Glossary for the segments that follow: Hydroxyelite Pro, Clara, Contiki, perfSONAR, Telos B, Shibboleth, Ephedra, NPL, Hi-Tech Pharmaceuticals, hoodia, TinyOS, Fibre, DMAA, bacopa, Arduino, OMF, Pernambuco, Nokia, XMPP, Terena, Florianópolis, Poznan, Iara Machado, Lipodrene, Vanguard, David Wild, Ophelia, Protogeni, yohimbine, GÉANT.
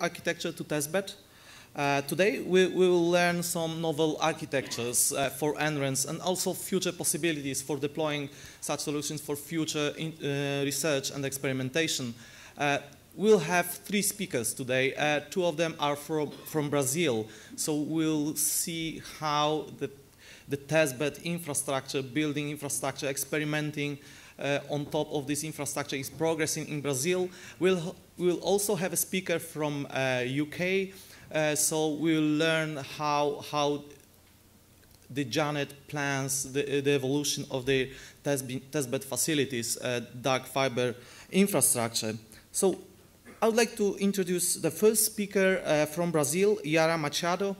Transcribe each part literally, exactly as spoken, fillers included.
Architecture to testbed. Uh, today we, we will learn some novel architectures uh, for N RENs and also future possibilities for deploying such solutions for future in, uh, research and experimentation. Uh, we'll have three speakers today. Uh, two of them are from, from Brazil, so we'll see how the, the testbed infrastructure, building infrastructure, experimenting Uh, on top of this infrastructure is progressing in Brazil. We'll, we'll also have a speaker from uh, U K, uh, so we'll learn how, how the Janet plans the, the evolution of the testbed, testbed facilities, uh, dark fiber infrastructure. So I would like to introduce the first speaker uh, from Brazil, Iara Machado.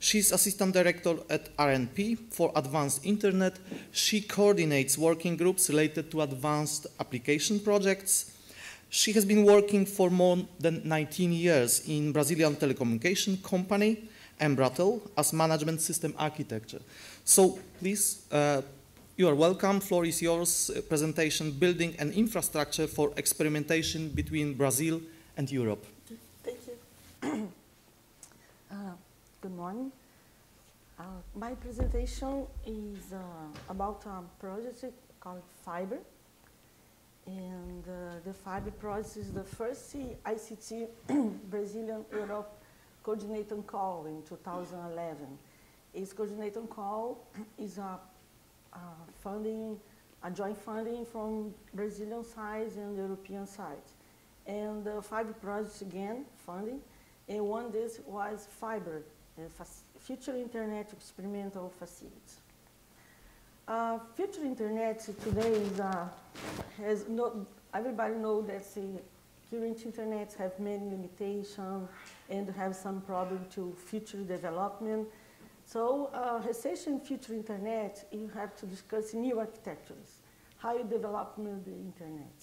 She's Assistant Director at R N P for Advanced Internet. She coordinates working groups related to advanced application projects. She has been working for more than nineteen years in Brazilian telecommunication company, Embratel, as management system architecture. So please, uh, you are welcome. Floor is yours. Presentation, building an infrastructure for experimentation between Brazil and Europe. Thank you. uh, Good morning. Uh, my presentation is uh, about a project called Fibre. And uh, the Fibre project is the first I C T Brazilian Europe coordinating call in two thousand eleven. Its coordinating call is a, a funding, a joint funding from Brazilian side and European side. And the Fibre project again funding, and one this was Fibre. Future Internet Experimental Facilities. Uh, future Internet today is, uh, has no, everybody knows that the current Internet have many limitations and have some problem to future development. So uh, research in future Internet, you have to discuss new architectures, how you develop the Internet.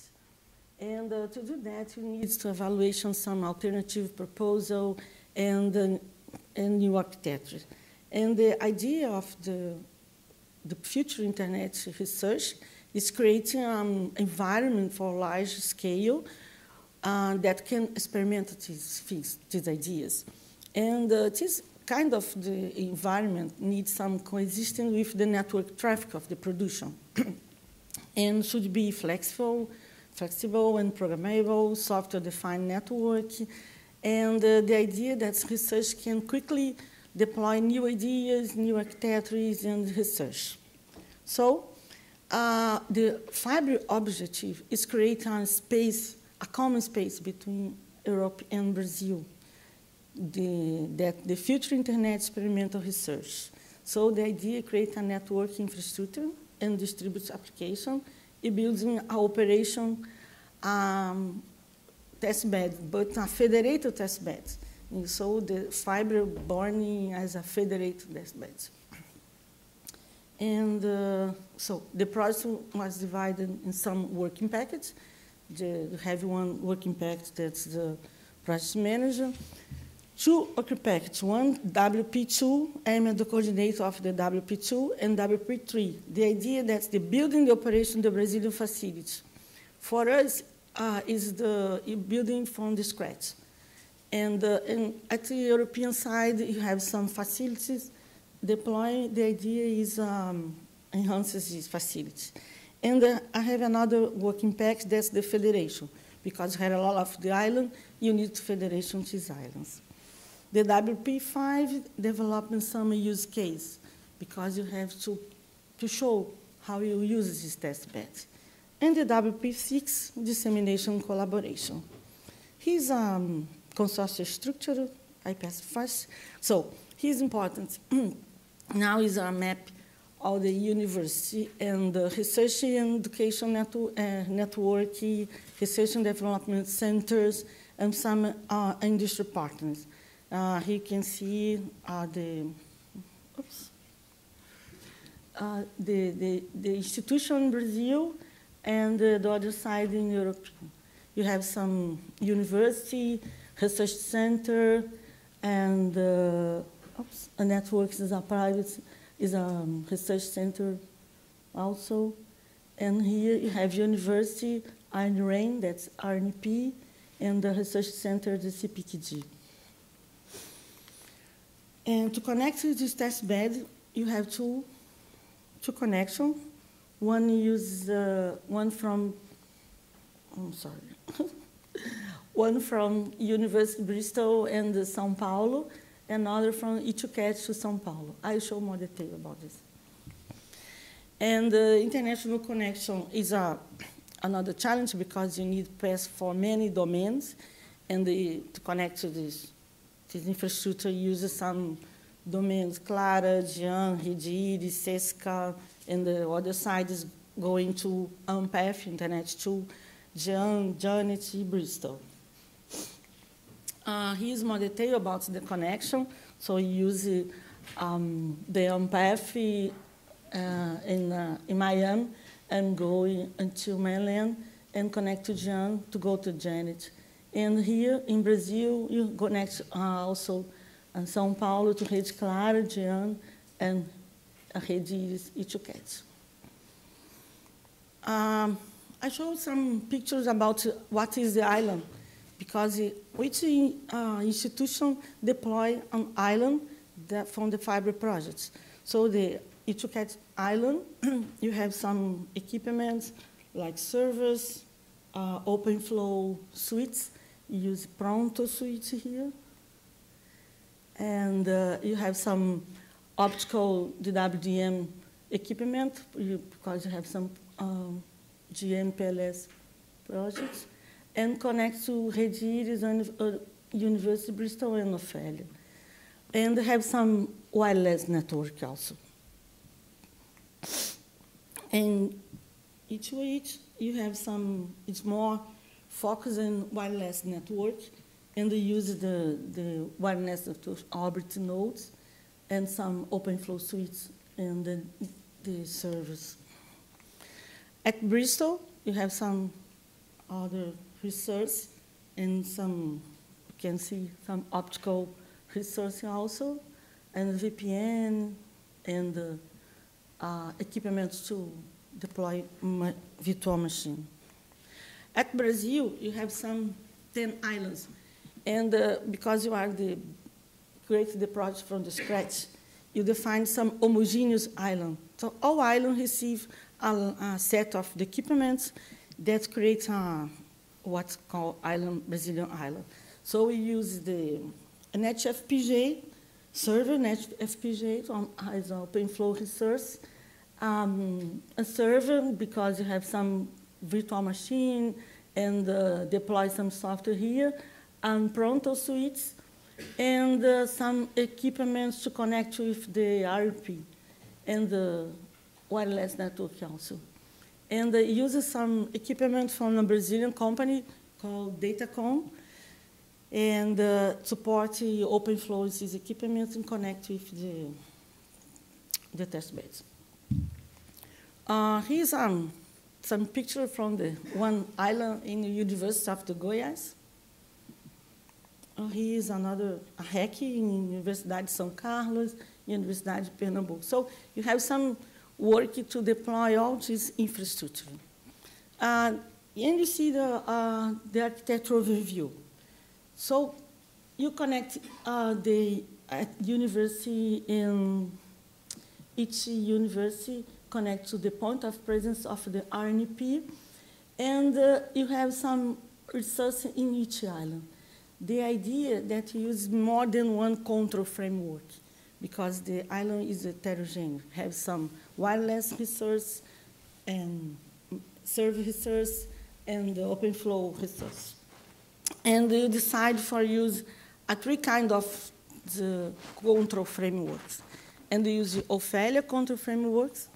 And uh, to do that, you need to evaluate some alternative proposal and uh, and new architecture. And the idea of the, the future Internet research is creating an environment for large scale uh, that can experiment these, these ideas. And uh, this kind of the environment needs some coexistence with the network traffic of the production and should be flexible, flexible and programmable, software-defined network. And uh, the idea that research can quickly deploy new ideas, new architectures, and research. So uh, the Fibre objective is creating a space, a common space between Europe and Brazil, the, that the future Internet experimental research. So the idea creates a network infrastructure and distributes application. It builds an operation um, testbed, but a federated testbed. And so the Fibre born as a federated testbed. And uh, so the project was divided in some working packets. You have one working packet that's the project manager. Two working packets, one W P two, I'm the coordinator of the W P two, and W P three. The idea that's the building the operation of the Brazilian facility. For us, Uh, is the building from the scratch. And, uh, and at the European side, you have some facilities deploying. The idea is um, enhances these facilities. And uh, I have another working pack, that's the federation. Because you have a lot of the island, you need to federation these islands. The W P five development some use case, because you have to, to show how you use this test bed. And the W P six dissemination collaboration. He's a um, consortium structure, I passed first. So he's important. Now is a map of the university and the research and education network, uh, network, research and development centers, and some uh, industry partners. Uh, here you can see uh, the, oops, uh, the, the, the institution in Brazil, and uh, the other side in Europe. You have some university, research center, and uh, oops, a network is a private, is a research center also. And here you have university, I N R I A, that's R N P, and the research center, the C P T G. And to connect to this test bed, you have two, two connections. One uses uh, one from, I'm sorry, one from University of Bristol and uh, Sao Paulo, and another from I two CAT to Sao Paulo. I'll show more detail about this. And the uh, international connection is a, another challenge because you need pass for many domains, and the, to connect to this, this infrastructure uses some domains, Clara, Gian, Rediri, Sesca, and the other side is going to Ampath, Internet two, Gian, Janet, Bristol. Uh, here's more detail about the connection. So you use um, the Ampath uh, in, uh, in Miami and go until mainland and connect to Gian to go to Janet. And here in Brazil, you connect uh, also in Sao Paulo to Rede Clara, Gian, and Rede I two CAT. Um, I showed some pictures about what is the island, because which uh, institution deploy an island that from the Fibre projects. So the I two CAT island, you have some equipment like servers, uh, open flow suites. You use Pronto switch here. And uh, you have some optical D W D M equipment you, because you have some um, G M P L S projects, and connect to Rediris and uh, University of Bristol and Ophelia. And have some wireless network also. And each each you have some, it's more focused on wireless network, and they use the, the wireless network orbit nodes and some open flow suites and the, the servers. At Bristol, you have some other resource and some, you can see some optical resource also, and V P N and the, uh, equipment to deploy my virtual machine. At Brazil, you have some ten islands. And uh, because you are the, create the project from the scratch, you define some homogeneous island. So all islands receive a, a set of the equipments that create a, what's called island, Brazilian island. So we use the NetFPGA server, NetFPGA on as an open flow resource, um, a server because you have some virtual machine and uh, deploy some software here, and Pronto suites, and uh, some equipments to connect with the R N P and the wireless network also. And they use some equipment from a Brazilian company called Datacom, and uh, support the open flows these equipment and connect with the, the test beds. Uh, here's um, some picture from the one island in the University of the Goiás. Uh, here is another a R E C in Universidade de São Carlos, Universidade de Pernambuco. So you have some work to deploy all this infrastructure. Uh, and you see the, uh, the architectural review. So you connect uh, the uh, university in each university, connect to the point of presence of the R N P, and uh, you have some resources in each island. The idea that you use more than one control framework, because the island is heterogeneous, have some wireless resource and server resource and the open flow resource. And you decide for use a three kind of the control frameworks. And you use Ophelia control frameworks,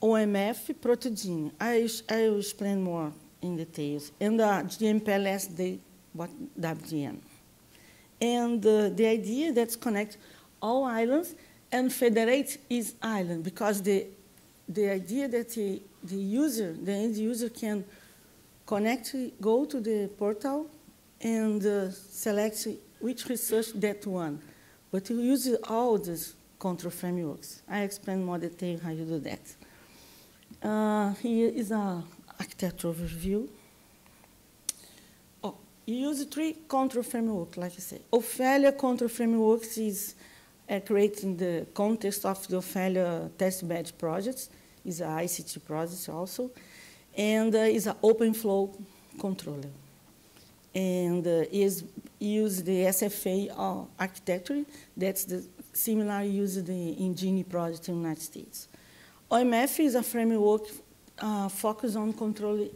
O M F, Protogeni. I, I will explain more in details. And the uh, G M P L S, the what W D M. And uh, the idea that's connect all islands and federate each island, because the, the idea that the, the user, the end user can connect, go to the portal and uh, select which research that one. But you use all these control frameworks. I explain more detail how you do that. Uh, here is an architectural review. You use three control frameworks, like I say. Ophelia control frameworks is uh, created in the context of the Ophelia testbed projects. It's an I C T project also. And uh, it's an open flow controller. And uh, is use the S F A architecture. That's the similar used in GENI project in the United States. O M F is a framework uh, focused on controlling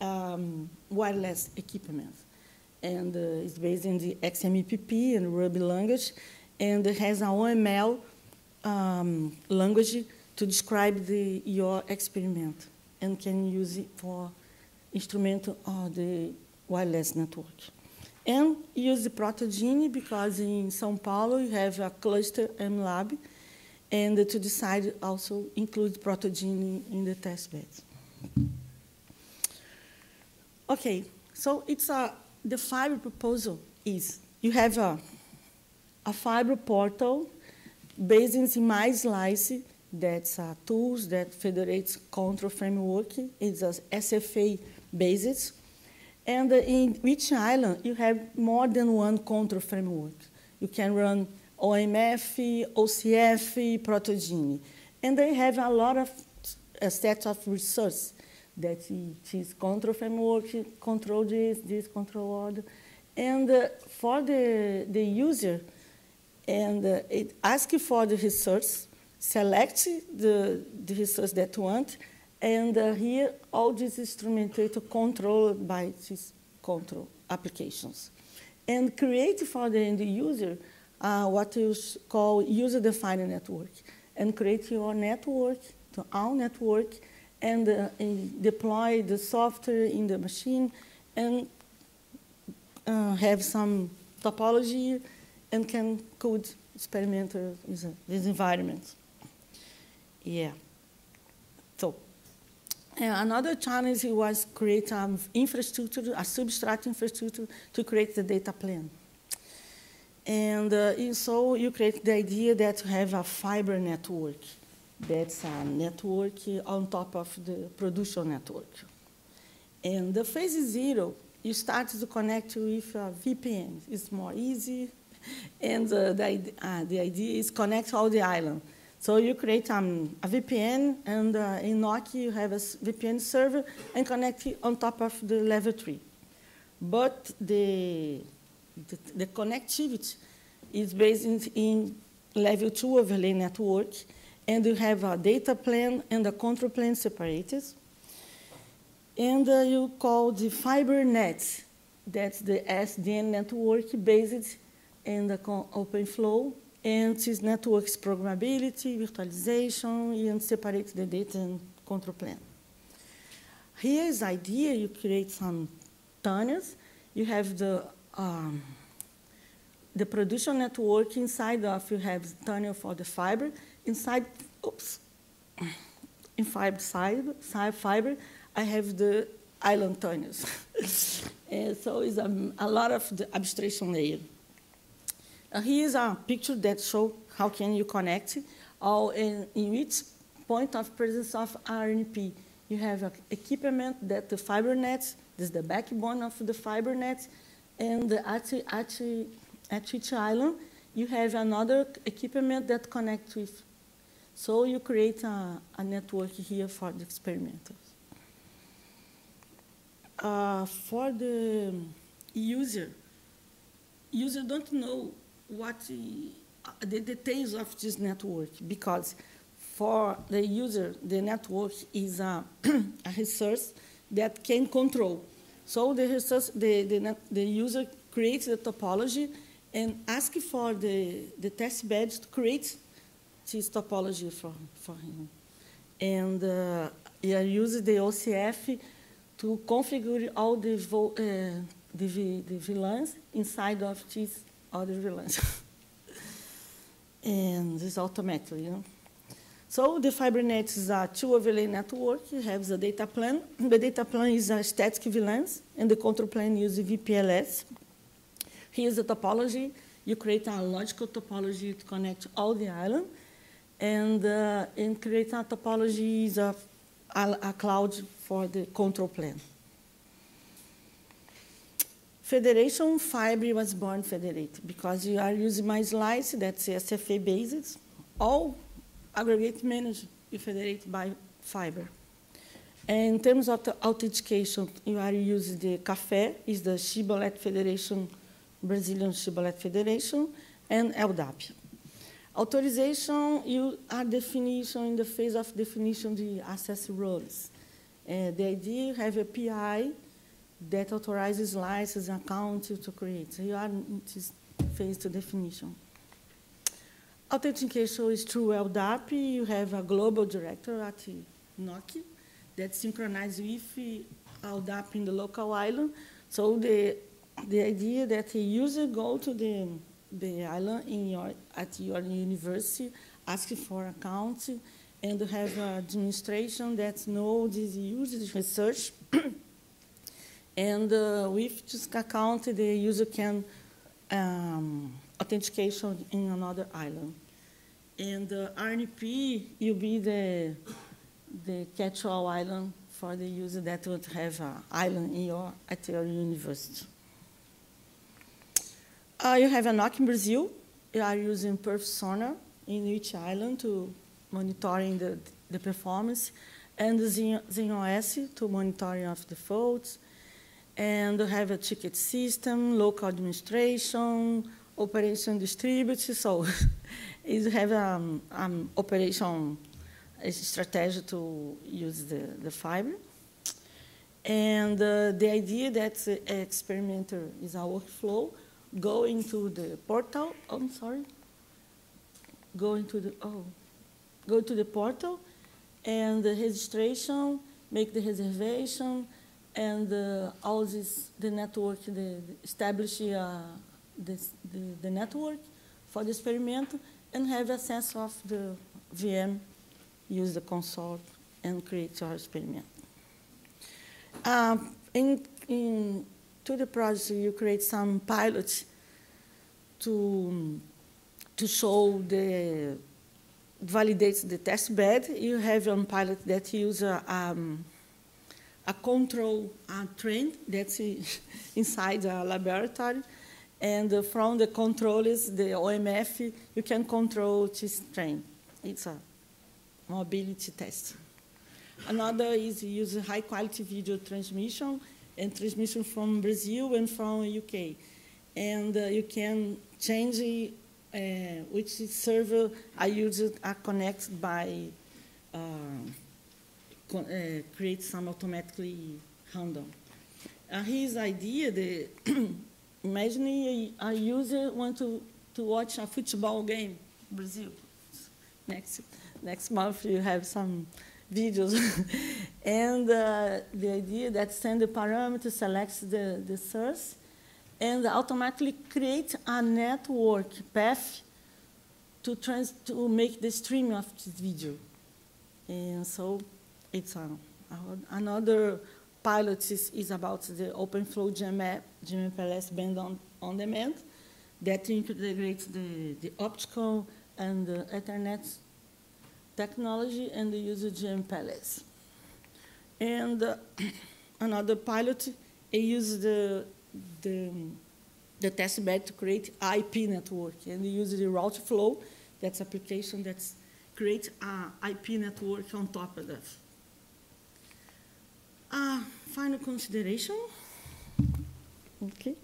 um, wireless equipment. And uh, it's based in the X M E P P and Ruby language. And it has an O M L um, language to describe the, your experiment and can use it for instrument or the wireless network. And use the Protogeni because in São Paulo you have a cluster M lab, and to decide also include Protogeni in the test bed. Okay, so it's a, the Fibre proposal is you have a, a Fibre portal based in my slice. That's a tools that federates control framework. It's a S F A basis. And in each island, you have more than one control framework. You can run O M F, O C F, Protogeni. And they have a lot of a set of resources that it is control framework, control this, this control order. And uh, for the, the user, and uh, it asks for the resource, select the, the resource that you want, and uh, here, all these instrumentators controlled by these control applications. And create for the end user uh, what is called user-defined network. And create your network, to our network, and, uh, and deploy the software in the machine, and uh, have some topology, and can code experimental in this environment. Yeah. So. And another challenge was create an infrastructure, a substrate infrastructure to create the data plane. And, uh, and so you create the idea that you have a Fibre network. That's a network on top of the production network. And the phase zero, you start to connect with a V P N. It's more easy. And uh, the, uh, the idea is connect all the island. So you create um, a V P N, and uh, in Nokia you have a V P N server and connect it on top of the level three. But the, the, the connectivity is based in, in level two overlay network, and you have a data plane and a control plane separated. And uh, you call the FibreNet, that's the S D N network based in the open flow. And this network's programmability, virtualization, and separate the data and control plane. Here is the idea, you create some tunnels. You have the, um, the production network inside of, you have tunnel for the Fibre. Inside, oops, in Fibre side, Fibre, I have the island tunnels. And so it's a, a lot of the abstraction layer. Here is a picture that shows how can you connect, or in, in which point of presence of R N P. You have an equipment that the FibreNet, this is the backbone of the FibreNet, and at, at, at each island, you have another equipment that connects with. So you create a, a network here for the experimenters. Uh, for the user, user don't know what the details of this network, because for the user, the network is a, a resource that can control. So the, resource, the, the, the user creates the topology and asks for the, the test bed to create this topology for, for him. And uh, I use the O C F to configure all the, vo, uh, the, v, the VLANs inside of this other relance. And this automatically, you know. So the FibreNet is a two overlay network. You have the data plane. The data plane is a static VLANs, and the control plane uses G M P L S. Here's the topology. You create a logical topology to connect all the island, and uh, and create a topology is a, a, a cloud for the control plane. Federation Fibre was born federated because you are using my slice, that's S F A basis. All aggregate managed you federate by Fibre. And in terms of the authentication, you are using the CAFE, is the Shibboleth Federation, Brazilian Shibboleth Federation, and L D A P. Authorization, you are definition in the phase of definition the access roles. Uh, the idea, you have a P I that authorizes license account to create. So you are in this phase to definition. Authentication is through L D A P. You have a global director at N O C that synchronizes with L D A P in the local island. So the, the idea that the user go to the, the island in your, at your university, ask for account, and you have an administration that knows this user research. And uh, with this account, the user can um, authentication in another island. And uh, R N P, you'll be the the catch-all island for the user that would have an island in your, at your university. Uh, you have a N O C in Brazil. You are using perf sonar in each island to monitoring the, the performance, and the G N O S to monitoring of the faults. And you have a ticket system, local administration, operation distributed. So you have an um, um, operation a strategy to use the, the Fibre. And uh, the idea that the experimenter is a workflow, go into the portal, oh, I'm sorry, go into the, oh, go to the portal, and the registration, make the reservation, and uh, all this, the network, the, the establish uh, this, the, the network for the experiment, and have a sense of the V M, use the console and create your experiment. Uh, in, in, to the project, you create some pilots to, to show the, validates the test bed. You have a pilot that uses a, um, a control uh, train that's inside a laboratory. And uh, from the controllers, the O M F, you can control this train. It's a mobility test. Another is use high quality video transmission and transmission from Brazil and from U K. And uh, you can change uh, which server are used are connected by uh, con uh, create some automatically random. Uh, his idea, the imagine a, a user want to, to watch a football game, Brazil, next. Next month you have some videos. And uh, the idea that send the parameter, selects the, the source, and automatically create a network path to, trans to make the stream of this video. And so it's a, a, another pilot is, is about the OpenFlow G M P L S band on, on demand that integrates the, the optical and the Ethernet technology and the user G M P L S. And uh, another pilot, I used the, the, the test bed to create I P network. And we used the route flow, that's application that creates an I P network on top of that. Uh, final consideration. Okay.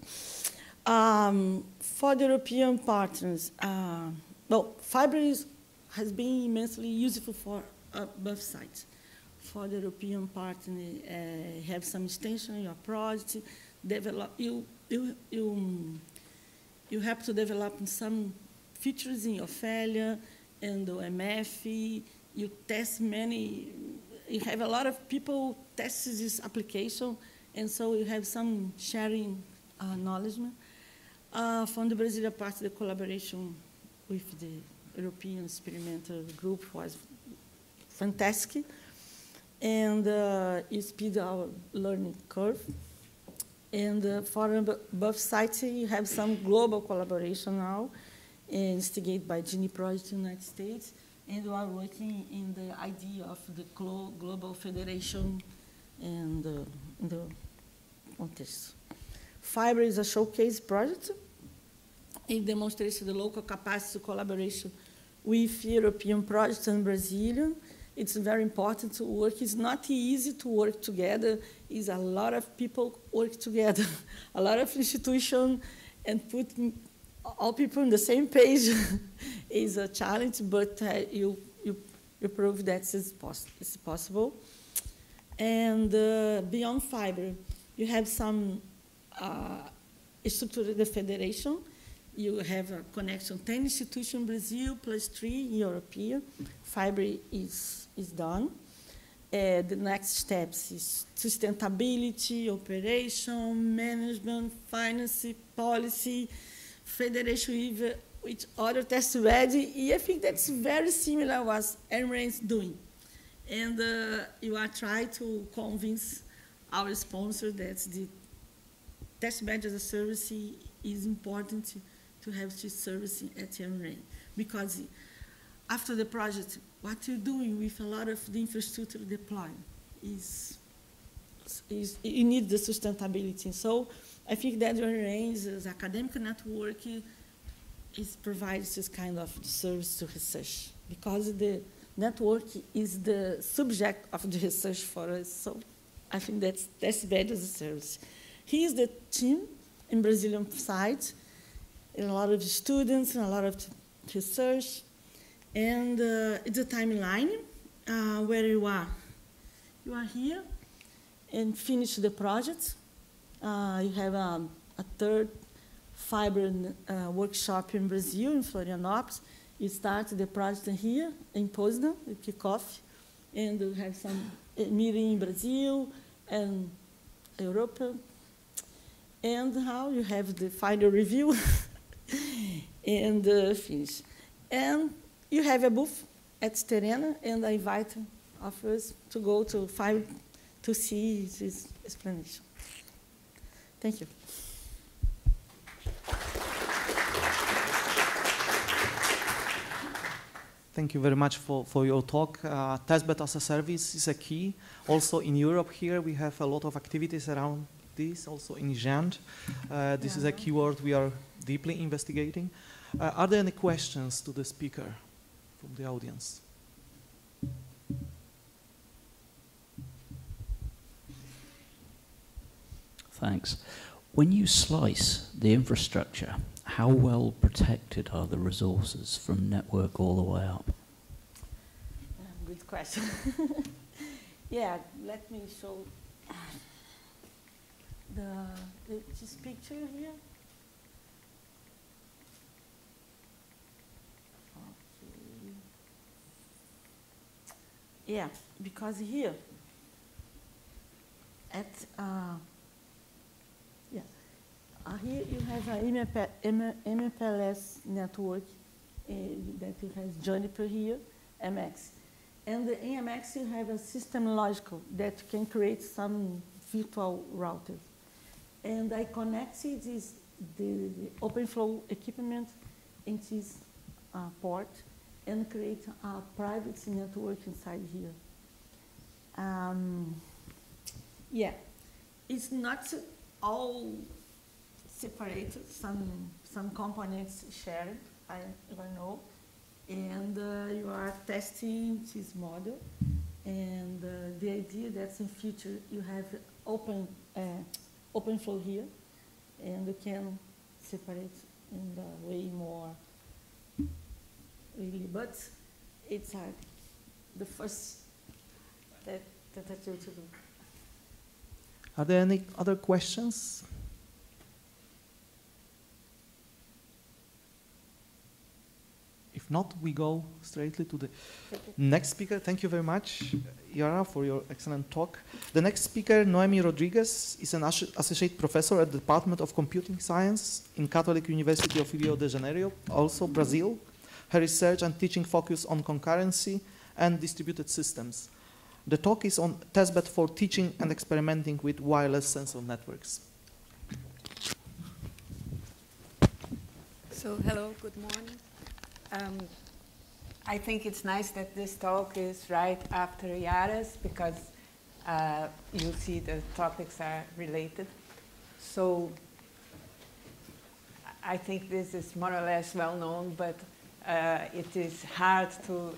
Um, for the European partners, uh, well, Fibre is has been immensely useful for uh, both sides. For the European partner, uh, have some extension in your project, develop, you, you, you, you have to develop some features in Ophelia and O M F, you test many, you have a lot of people test this application, and so you have some sharing uh, knowledge. Uh, from the Brazilian part, the collaboration with the European experimental group was fantastic, and uh, it speed our learning curve. And uh, for both sides, you have some global collaboration now, instigated by GENI project in the United States, and we are working in the idea of the global federation and uh, the contest. Fibre is a showcase project. It demonstrates the local capacity to collaboration with European projects and Brazilian. It's very important to work. It's not easy to work together. It's a lot of people work together, a lot of institutions, and put all people on the same page is a challenge, but uh, you, you, you prove that it's, poss it's possible. And uh, beyond Fibre, you have some uh, structure of the federation. You have a connection, ten institutions, Brazil, plus three, European. Fibre is, is done. Uh, the next steps is sustainability, operation, management, finance, policy, federation with, with other tests ready. I think that's very similar to what Embratel is doing. And uh, you are trying to convince our sponsor that the test manager as a service is important to, to have this service at Embratel, because after the project, what you're doing with a lot of the infrastructure deployed is, is you need the sustainability. So I think that Embratel's academic network is provides this kind of service to research, because the network is the subject of the research for us. So I think that's that's better as a service. He is the team in Brazilian side, and a lot of students and a lot of research. And uh, it's a timeline uh, where you are. You are here and finish the project. Uh, you have um, a third Fibre uh, workshop in Brazil, in Florianópolis. You start the project here in Poznan, you kick off, and you have some meeting in Brazil and Europe. And how you have the final review and uh, finish. And you have a booth at Terena, and I invite us to go to Fibre to see this explanation. Thank you. Thank you very much for, for your talk. Uh, Testbed as a service is a key. Also in Europe here, we have a lot of activities around this, also in Gent. Uh, this yeah. is a keyword we are deeply investigating. Uh, are there any questions to the speaker? From the audience. Thanks. When you slice the infrastructure, how well protected are the resources from network all the way up? Uh, good question. Yeah, let me show the, the, this picture here. Yeah, because here, at uh, yeah, uh, here you have an M P L S network uh, that has Juniper here, M X, and the M X you have a system logical that can create some virtual routers, and I connected this the, the OpenFlow equipment in this uh, port. And create a private network inside here. Um, yeah, it's not all separated. Some some components shared. I don't know. And uh, you are testing this model. And uh, the idea that in future you have open uh, open flow here, and you can separate in the way more. Really, but it's hard. The first that that I do to do. Are there any other questions? If not, we go straightly to the next speaker. Thank you very much, Iara, for your excellent talk. The next speaker, Noemi Rodriguez, is an associate professor at the Department of Computing Science in Catholic University of Rio de Janeiro, also Brazil. Her research and teaching focus on concurrency and distributed systems. The talk is on testbed for teaching and experimenting with wireless sensor networks. So, hello, good morning. Um, I think it's nice that this talk is right after Iara's, because uh, you see the topics are related. So I think this is more or less well known, but uh, it is hard to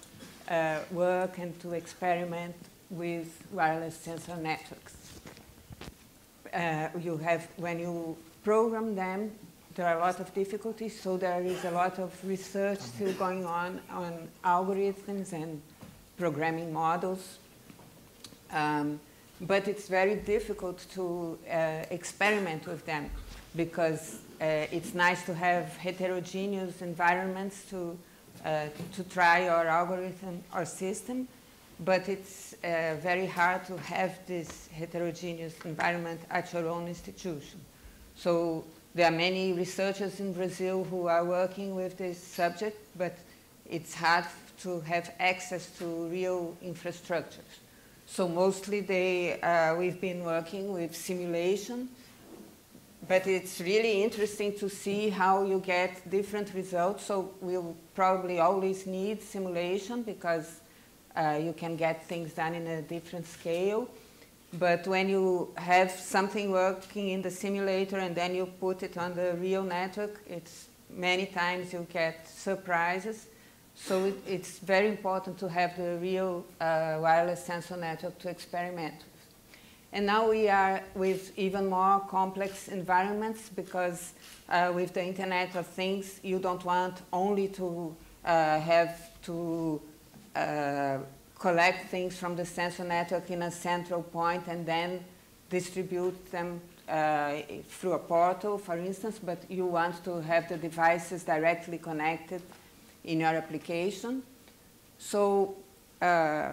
uh, work and to experiment with wireless sensor networks. Uh, you have, when you program them, there are a lot of difficulties, so there is a lot of research still going on on algorithms and programming models. Um, but it's very difficult to uh, experiment with them because uh, it's nice to have heterogeneous environments to, uh, to try your algorithm or system, but it's uh, very hard to have this heterogeneous environment at your own institution. So there are many researchers in Brazil who are working with this subject, but it's hard to have access to real infrastructures. So mostly they, uh, we've been working with simulation, but it's really interesting to see how you get different results. So we'll probably always need simulation because uh, you can get things done in a different scale. But when you have something working in the simulator and then you put it on the real network, it's many times you get surprises. So it, it's very important to have the real uh, wireless sensor network to experiment with. And now we are with even more complex environments because uh, with the Internet of Things, you don't want only to uh, have to uh, collect things from the sensor network in a central point and then distribute them uh, through a portal, for instance, but you want to have the devices directly connected in your application. So uh,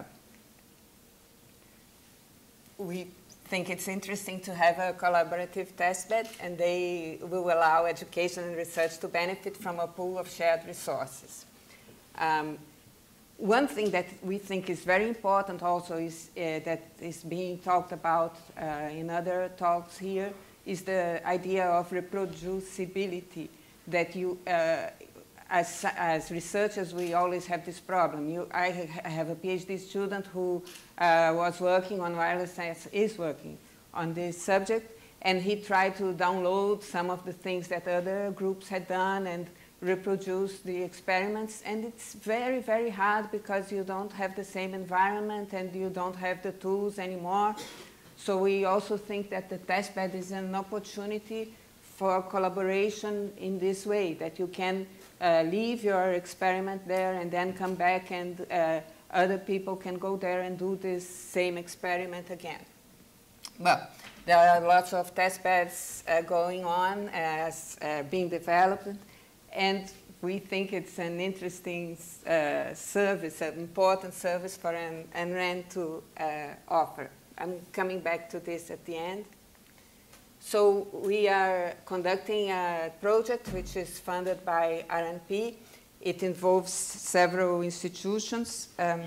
we think it's interesting to have a collaborative testbed, and they will allow education and research to benefit from a pool of shared resources. Um, One thing that we think is very important also is uh, that is being talked about uh, in other talks here is the idea of reproducibility, that you, uh, as, as researchers, we always have this problem. You, I have a PhD student who uh, was working on wireless science, is working on this subject, and he tried to download some of the things that other groups had done and reproduce the experiments, and it's very, very hard because you don't have the same environment and you don't have the tools anymore. So we also think that the testbed is an opportunity for collaboration in this way, that you can uh, leave your experiment there and then come back and uh, other people can go there and do this same experiment again. Well, there are lots of testbeds uh, going on as uh, being developed. And we think it's an interesting uh, service, an important service for an N R E N to uh, offer. I'm coming back to this at the end. So we are conducting a project which is funded by R N P. It involves several institutions, um,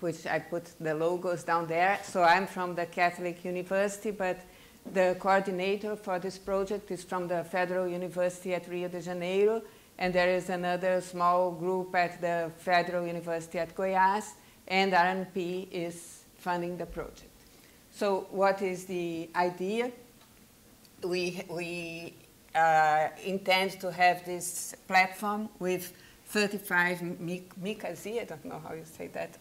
which I put the logos down there. So I'm from the Catholic University, but the coordinator for this project is from the Federal University at Rio de Janeiro, and there is another small group at the Federal University at Goiás, and R N P is funding the project. So what is the idea? We, we uh, intend to have this platform with thirty-five MicaZ, I don't know how you say that,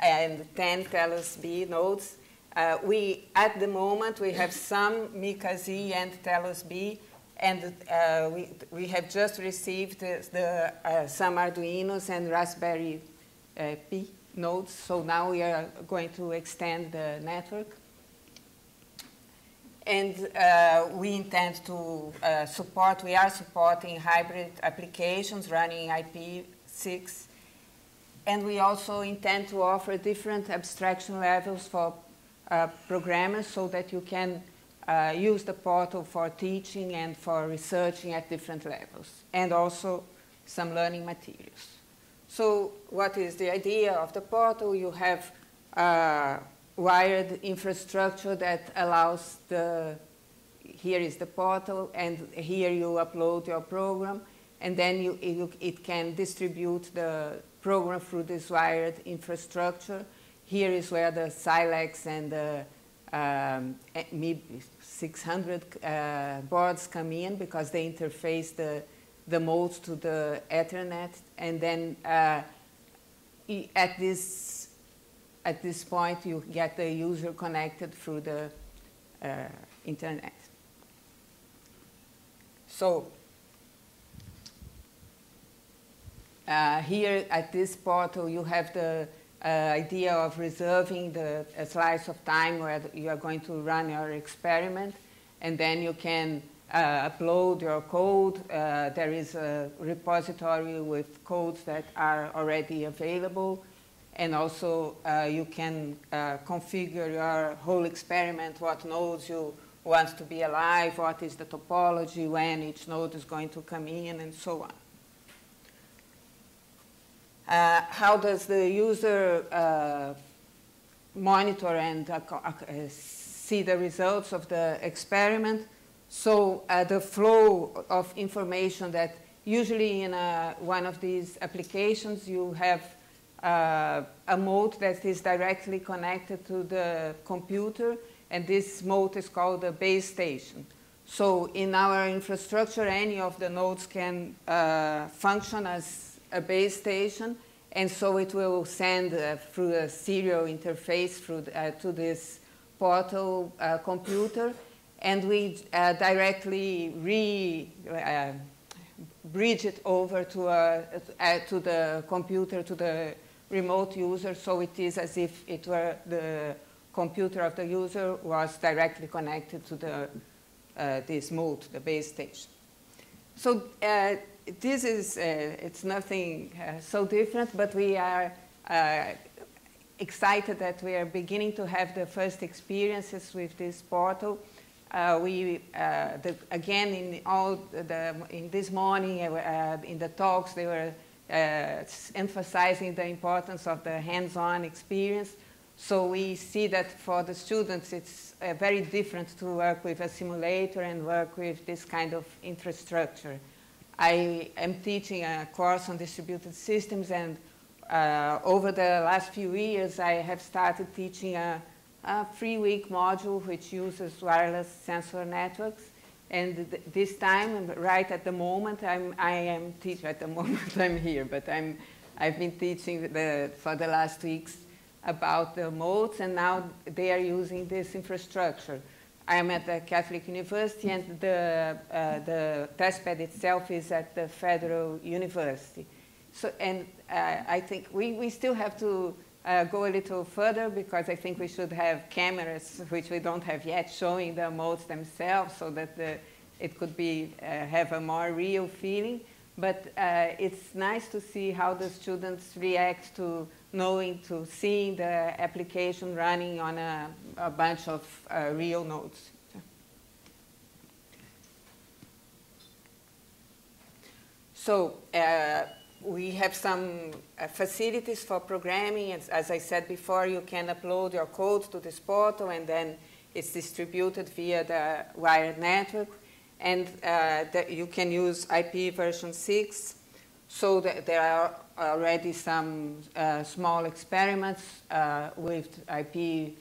and ten Telos B nodes. Uh, we, at the moment, we have some MicaZ and Telos B, and uh, we, we have just received the, the, uh, some Arduinos and Raspberry uh, Pi nodes, so now we are going to extend the network. And uh, we intend to uh, support, we are supporting hybrid applications running I P six, and we also intend to offer different abstraction levels for Uh, programmers, so that you can uh, use the portal for teaching and for researching at different levels, and also some learning materials. So what is the idea of the portal? You have uh, wired infrastructure that allows the, here is the portal, and here you upload your program, and then you, it, it can distribute the program through this wired infrastructure. Here is where the Silex and the um, MIB six hundred uh, boards come in because they interface the, the modes to the Ethernet. And then uh, at, this, at this point, you get the user connected through the uh, Internet. So uh, here at this portal, you have the Uh, idea of reserving the a slice of time where you are going to run your experiment, and then you can uh, upload your code. Uh, there is a repository with codes that are already available, and also uh, you can uh, configure your whole experiment, what nodes you want to be alive, what is the topology, when each node is going to come in, and so on. Uh, how does the user uh, monitor and uh, uh, see the results of the experiment? So uh, the flow of information that usually in a, one of these applications you have uh, a mode that is directly connected to the computer, and this mode is called the base station. So in our infrastructure, any of the nodes can uh, function as a base station, and so it will send uh, through a serial interface through the, uh, to this portal uh, computer, and we uh, directly re uh, bridge it over to uh, uh, to the computer, to the remote user, so it is as if it were the computer of the user was directly connected to the uh, this mode, the base station. So. Uh, This is, uh, it's nothing uh, so different, but we are uh, excited that we are beginning to have the first experiences with this portal. Uh, we, uh, the, again, in all the, in this morning, uh, in the talks, they were uh, emphasizing the importance of the hands-on experience. So we see that for the students, it's uh, very different to work with a simulator and work with this kind of infrastructure. I am teaching a course on distributed systems, and uh, over the last few years, I have started teaching a, a three-week module which uses wireless sensor networks. And th this time, right at the moment, I'm, I am teaching. At the moment, I'm here, but I'm, I've been teaching the, for the last weeks about the modes, and now they are using this infrastructure. I'm at the Catholic University, and the, uh, the testbed itself is at the Federal University. So, and uh, I think we, we still have to uh, go a little further, because I think we should have cameras, which we don't have yet, showing the modes themselves so that the, it could be, uh, have a more real feeling. But uh, it's nice to see how the students react to knowing, to seeing the application running on a, a bunch of uh, real nodes. So uh, we have some uh, facilities for programming. As, as I said before, you can upload your code to this portal, and then it's distributed via the wired network. And uh, the, you can use I P version six. So that there are already some uh, small experiments uh, with I P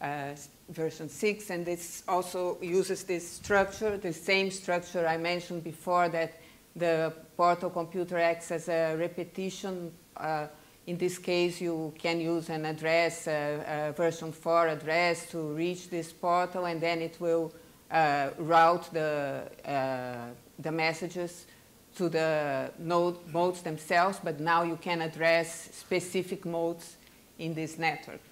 uh, version six. And this also uses this structure, the same structure I mentioned before, that the portal computer acts as a repetition. Uh, in this case, you can use an address, uh, uh, version four address, to reach this portal, and then it will Uh, route the, uh, the messages to the node modes themselves, but now you can address specific modes in this network.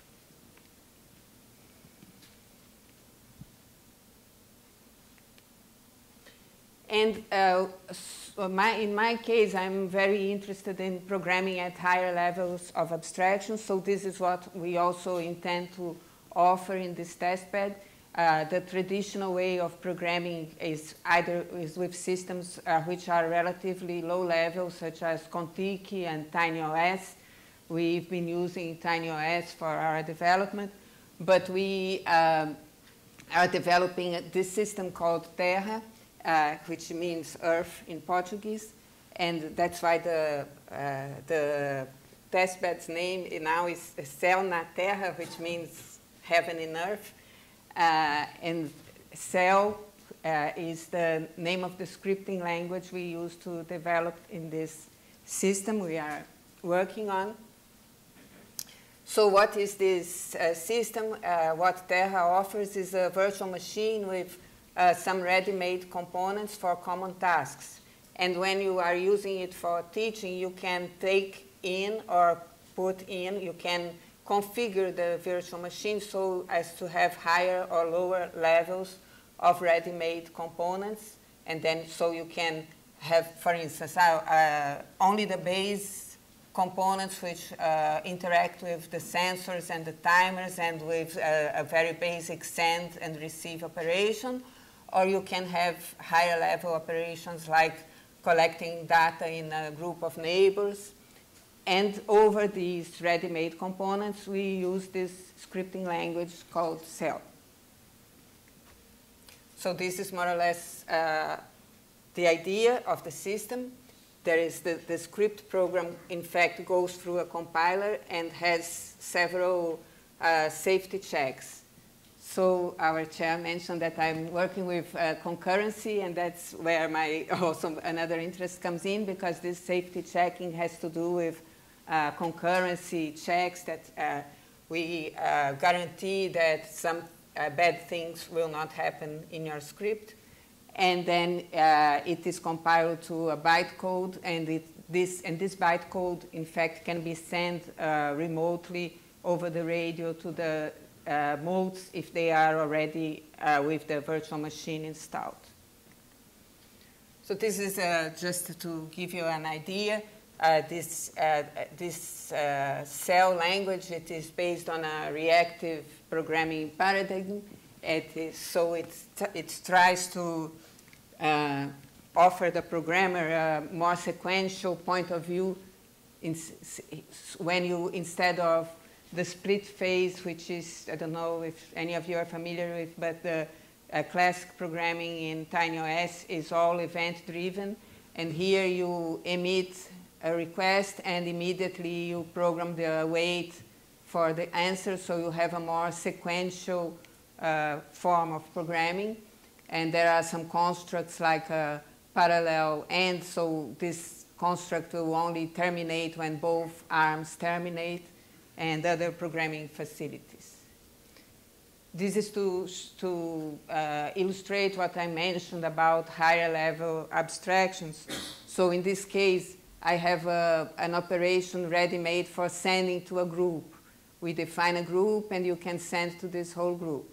And uh, so my, in my case, I'm very interested in programming at higher levels of abstraction, so this is what we also intend to offer in this testbed. Uh, the traditional way of programming is either is with systems uh, which are relatively low level, such as Contiki and TinyOS. We've been using TinyOS for our development, but we um, are developing this system called Terra, uh, which means earth in Portuguese, and that's why the, uh, the testbed's name now is Céu na Terra, which means heaven in earth. Uh, and Shell uh, is the name of the scripting language we use to develop in this system we are working on. So what is this uh, system? Uh, what Terra offers is a virtual machine with uh, some ready-made components for common tasks. And when you are using it for teaching, you can take in or put in, you can configure the virtual machine so as to have higher or lower levels of ready-made components. And then so you can have, for instance, uh, only the base components which uh, interact with the sensors and the timers and with uh, a very basic send and receive operation. Or you can have higher level operations like collecting data in a group of neighbors. And over these ready-made components, we use this scripting language called Shell. So this is more or less uh, the idea of the system. There is the, the script program, in fact, goes through a compiler and has several uh, safety checks. So our chair mentioned that I'm working with uh, concurrency, and that's where my also another interest comes in, because this safety checking has to do with uh, concurrency checks that uh, we uh, guarantee that some uh, bad things will not happen in your script. And then uh, it is compiled to a bytecode, and it, this and this bytecode, in fact, can be sent uh, remotely over the radio to the uh, modes if they are already uh, with the virtual machine installed. So this is uh, just to give you an idea. Uh, this uh, this uh, Shell language, it is based on a reactive programming paradigm. It is, so it, it tries to uh, offer the programmer a more sequential point of view in, when you, instead of the split phase, which is, I don't know if any of you are familiar with, but the uh, classic programming in TinyOS is all event-driven. And here you emit a request, and immediately you program the wait for the answer, so you have a more sequential Uh, form of programming. And there are some constructs like a parallel end, so this construct will only terminate when both arms terminate, and other programming facilities. This is to, to uh, illustrate what I mentioned about higher level abstractions. So in this case, I have a, an operation ready-made for sending to a group. We define a group, and you can send to this whole group.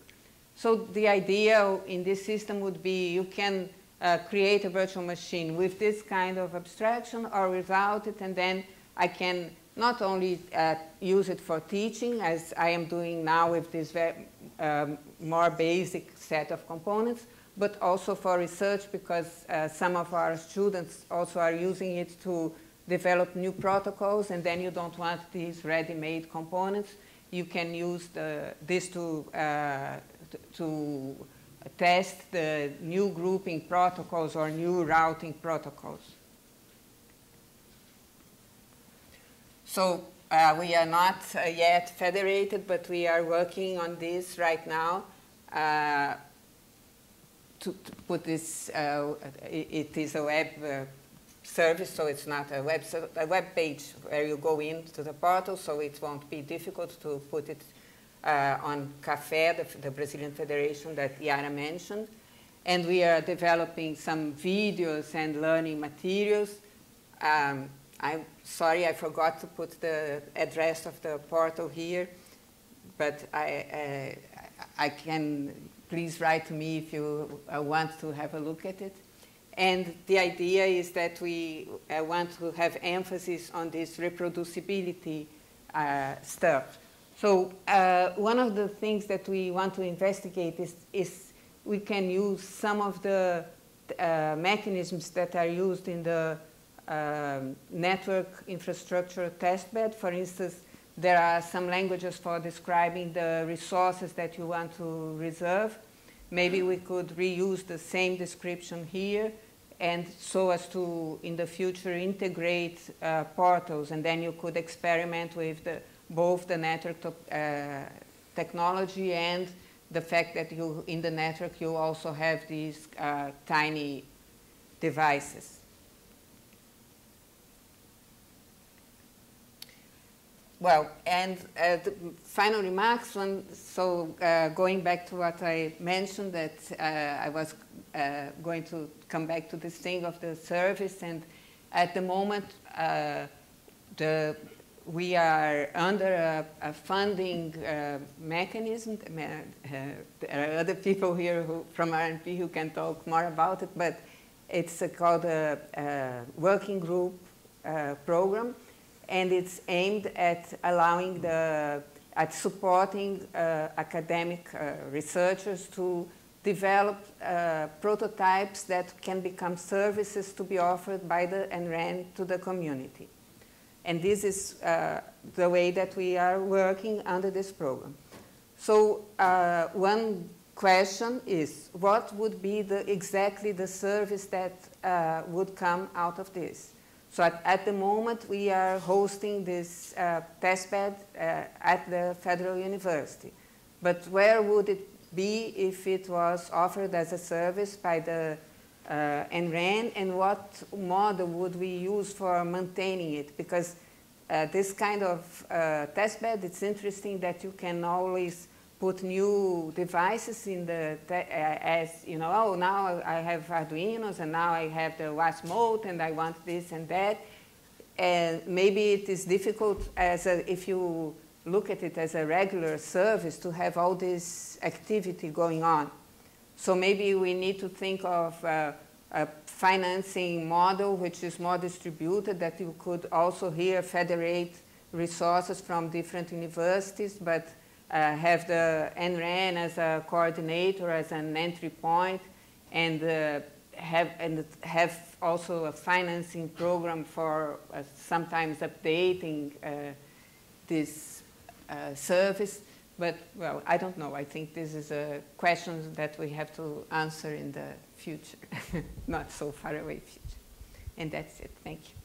So the idea in this system would be you can uh, create a virtual machine with this kind of abstraction or without it, and then I can not only uh, use it for teaching, as I am doing now with this very, um, more basic set of components, but also for research, because uh, some of our students also are using it to develop new protocols, and then you don't want these ready-made components. You can use the, this to uh, to test the new grouping protocols or new routing protocols. So uh, we are not uh, yet federated, but we are working on this right now. Uh, to, to put this, uh, it, it is a web uh, service, so it's not a web, so a web page where you go into the portal, so it won't be difficult to put it Uh, on CAFE, the, the Brazilian Federation that Iara mentioned. And we are developing some videos and learning materials. Um, I'm sorry, I forgot to put the address of the portal here, but I, uh, I can, please write to me if you uh, want to have a look at it. And the idea is that we uh, want to have emphasis on this reproducibility uh, stuff. So uh, one of the things that we want to investigate is, is we can use some of the uh, mechanisms that are used in the uh, network infrastructure testbed. For instance, there are some languages for describing the resources that you want to reserve. Maybe we could reuse the same description here, and so as to, in the future, integrate uh, portals, and then you could experiment with the both the network uh, technology and the fact that you, in the network, you also have these uh, tiny devices. Well, and uh, the final remarks, one, so uh, going back to what I mentioned, that uh, I was uh, going to come back to this thing of the service, and at the moment, uh, the, we are under a, a funding uh, mechanism. Uh, there are other people here who, from R N P who can talk more about it, but it's uh, called a, a working group uh, program. And it's aimed at allowing the, at supporting uh, academic uh, researchers to develop uh, prototypes that can become services to be offered by the N RAN to the community. And this is uh, the way that we are working under this program. So uh, one question is, what would be the, exactly the service that uh, would come out of this? So at, at the moment, we are hosting this uh, testbed uh, at the Federal University. But where would it be if it was offered as a service by the uh, N RAN? And what model would we use for maintaining it? Because uh, this kind of uh, testbed, it's interesting that you can always put new devices in the, te uh, as, you know, oh, now I have Arduinos, and now I have the watch mode, and I want this and that. And maybe it is difficult, as a, if you look at it as a regular service, to have all this activity going on. So maybe we need to think of uh, a financing model which is more distributed, that you could also here federate resources from different universities, but Uh, have the N RAN as a coordinator, as an entry point, and uh, have and have also a financing program for uh, sometimes updating uh, this uh, service. But well, I don't know. I think this is a question that we have to answer in the future, not so far away future. And that's it. Thank you.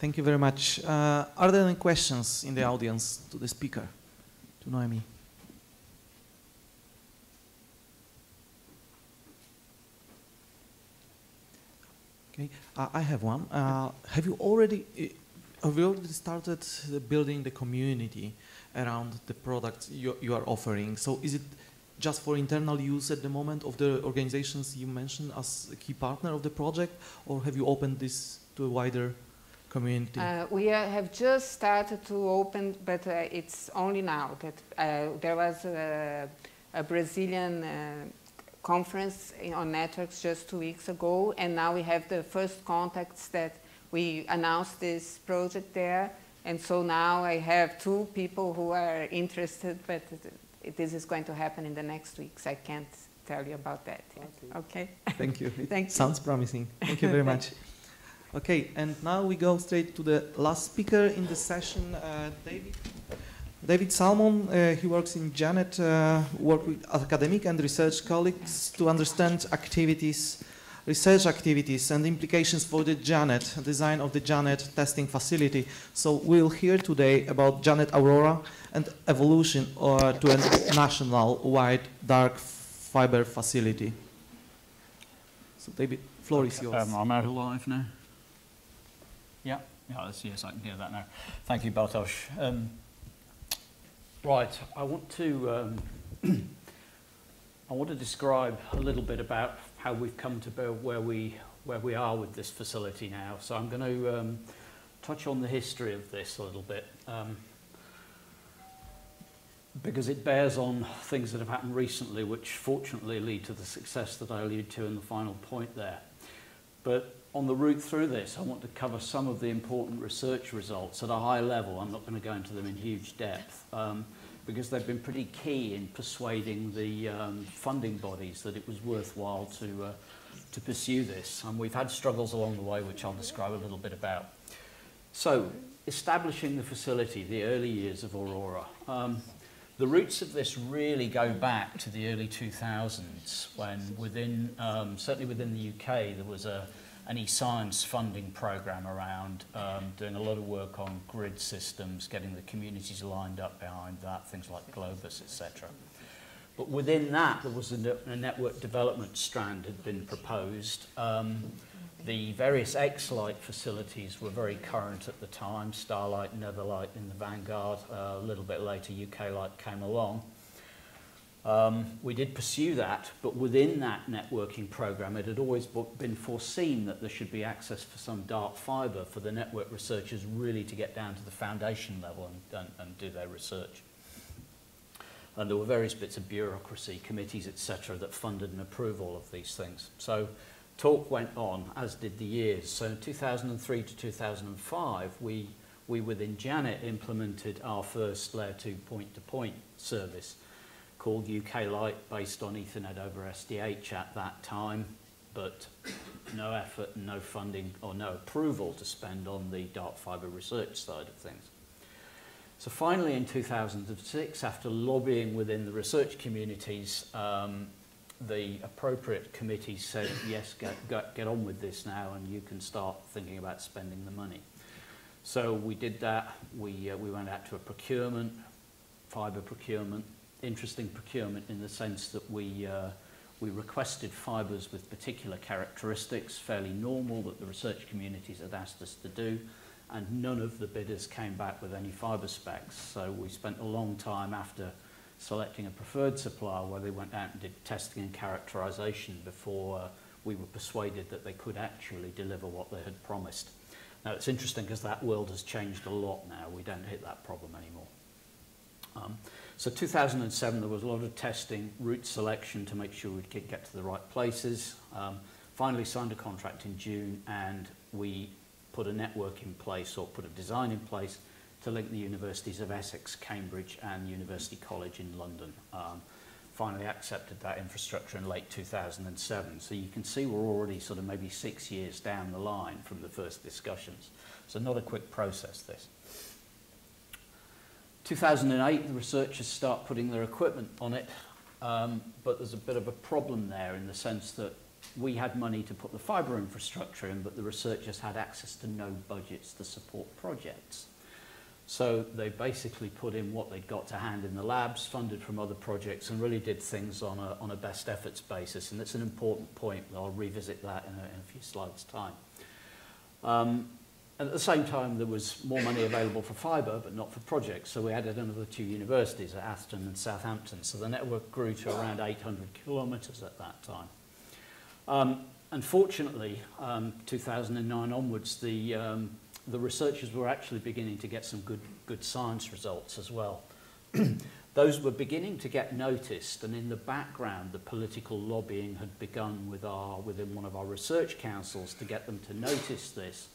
Thank you very much. Uh, are there any questions in the audience to the speaker, to Noemi? Okay, uh, I have one. Uh, have you already uh, have you already started building the community around the products you, you are offering? So is it just for internal use at the moment of the organizations you mentioned as a key partner of the project, or have you opened this to a wider community? Uh, we are, have just started to open, but uh, it's only now that uh, there was a, a Brazilian uh, conference on networks just two weeks ago, and now we have the first contacts that we announced this project there, and so now I have two people who are interested, but it, it, this is going to happen in the next weeks. I can't tell you about that yet. Okay. Okay. Thank you. Thank you. Sounds promising. Thank you very much. Okay, and now we go straight to the last speaker in the session, uh, David. David Salmon. Uh, he works in Janet, uh, work with academic and research colleagues to understand activities, research activities and implications for the Janet, design of the Janet testing facility. So we'll hear today about Janet Aurora and evolution uh, to a national-wide dark fiber facility. So David, floor is yours. Um, I'm out alive now. Yeah, yeah, yes, I can hear that now. Thank you, Bartosz. Um, right, I want to um, I want to describe a little bit about how we've come to build where we where we are with this facility now. So I'm going to um, touch on the history of this a little bit um, because it bears on things that have happened recently, which fortunately lead to the success that I allude to in the final point there, but. On the route through this, I want to cover some of the important research results at a high level. I'm not going to go into them in huge depth um, because they've been pretty key in persuading the um, funding bodies that it was worthwhile to, uh, to pursue this. And we've had struggles along the way, which I'll describe a little bit about. So, establishing the facility, the early years of Aurora. Um, the roots of this really go back to the early two thousands when within, um, certainly within the U K, there was a an e-science funding program around, um, doing a lot of work on grid systems, getting the communities lined up behind that, things like Globus, et cetera. But within that, there was a, ne a network development strand had been proposed. Um, the various X-Lite facilities were very current at the time, Starlight, Netherlight in the vanguard, uh, a little bit later U K Light came along. Um, we did pursue that, but within that networking program, it had always been foreseen that there should be access for some dark fibre for the network researchers really to get down to the foundation level and, and, and do their research. And there were various bits of bureaucracy, committees, et cetera, that funded and approved all of these things. So talk went on, as did the years. So in two thousand three to two thousand five, we, we within Janet implemented our first layer two point-to-point service, called U K Light, based on Ethernet over S D H at that time, but no effort, no funding or no approval to spend on the dark fibre research side of things. So finally in two thousand six, after lobbying within the research communities, um, the appropriate committee said, yes, get, get, get on with this now and you can start thinking about spending the money. So we did that. We, uh, we went out to a procurement, fibre procurement, interesting procurement in the sense that we, uh, we requested fibres with particular characteristics, fairly normal, that the research communities had asked us to do, and none of the bidders came back with any fibre specs. So we spent a long time after selecting a preferred supplier where they went out and did testing and characterisation before uh, we were persuaded that they could actually deliver what they had promised. Now it's interesting because that world has changed a lot now. We don't hit that problem anymore. Um, so two thousand seven, there was a lot of testing, route selection to make sure we could get to the right places. Um, finally signed a contract in June, and we put a network in place, or put a design in place, to link the universities of Essex, Cambridge and University College in London. Um, finally accepted that infrastructure in late two thousand seven. So you can see we're already sort of maybe six years down the line from the first discussions. So not a quick process, this. two thousand eight, the researchers start putting their equipment on it, um, but there's a bit of a problem there in the sense that we had money to put the fibre infrastructure in, but the researchers had access to no budgets to support projects. So they basically put in what they'd got to hand in the labs, funded from other projects, and really did things on a, on a best efforts basis, and that's an important point. I'll revisit that in a, in a few slides' time. Um, And at the same time, there was more money available for fibre, but not for projects. So we added another two universities, at Aston and Southampton. So the network grew to around eight hundred kilometres at that time. Um, unfortunately, um, two thousand nine onwards, the, um, the researchers were actually beginning to get some good, good science results as well. Those were beginning to get noticed, and in the background, the political lobbying had begun with our, within one of our research councils to get them to notice this,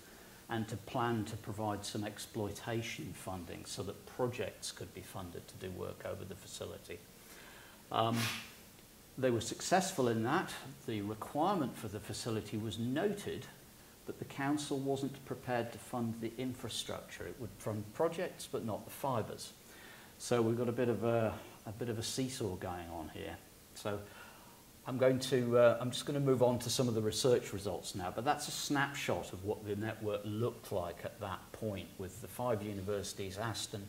and to plan to provide some exploitation funding so that projects could be funded to do work over the facility. Um, they were successful in that. The requirement for the facility was noted, but the council wasn't prepared to fund the infrastructure. It would fund projects, but not the fibres. So we've got a bit of a, a bit of a seesaw going on here. So I'm going to, uh, I'm just going to move on to some of the research results now, but that's a snapshot of what the network looked like at that point, with the five universities, Aston,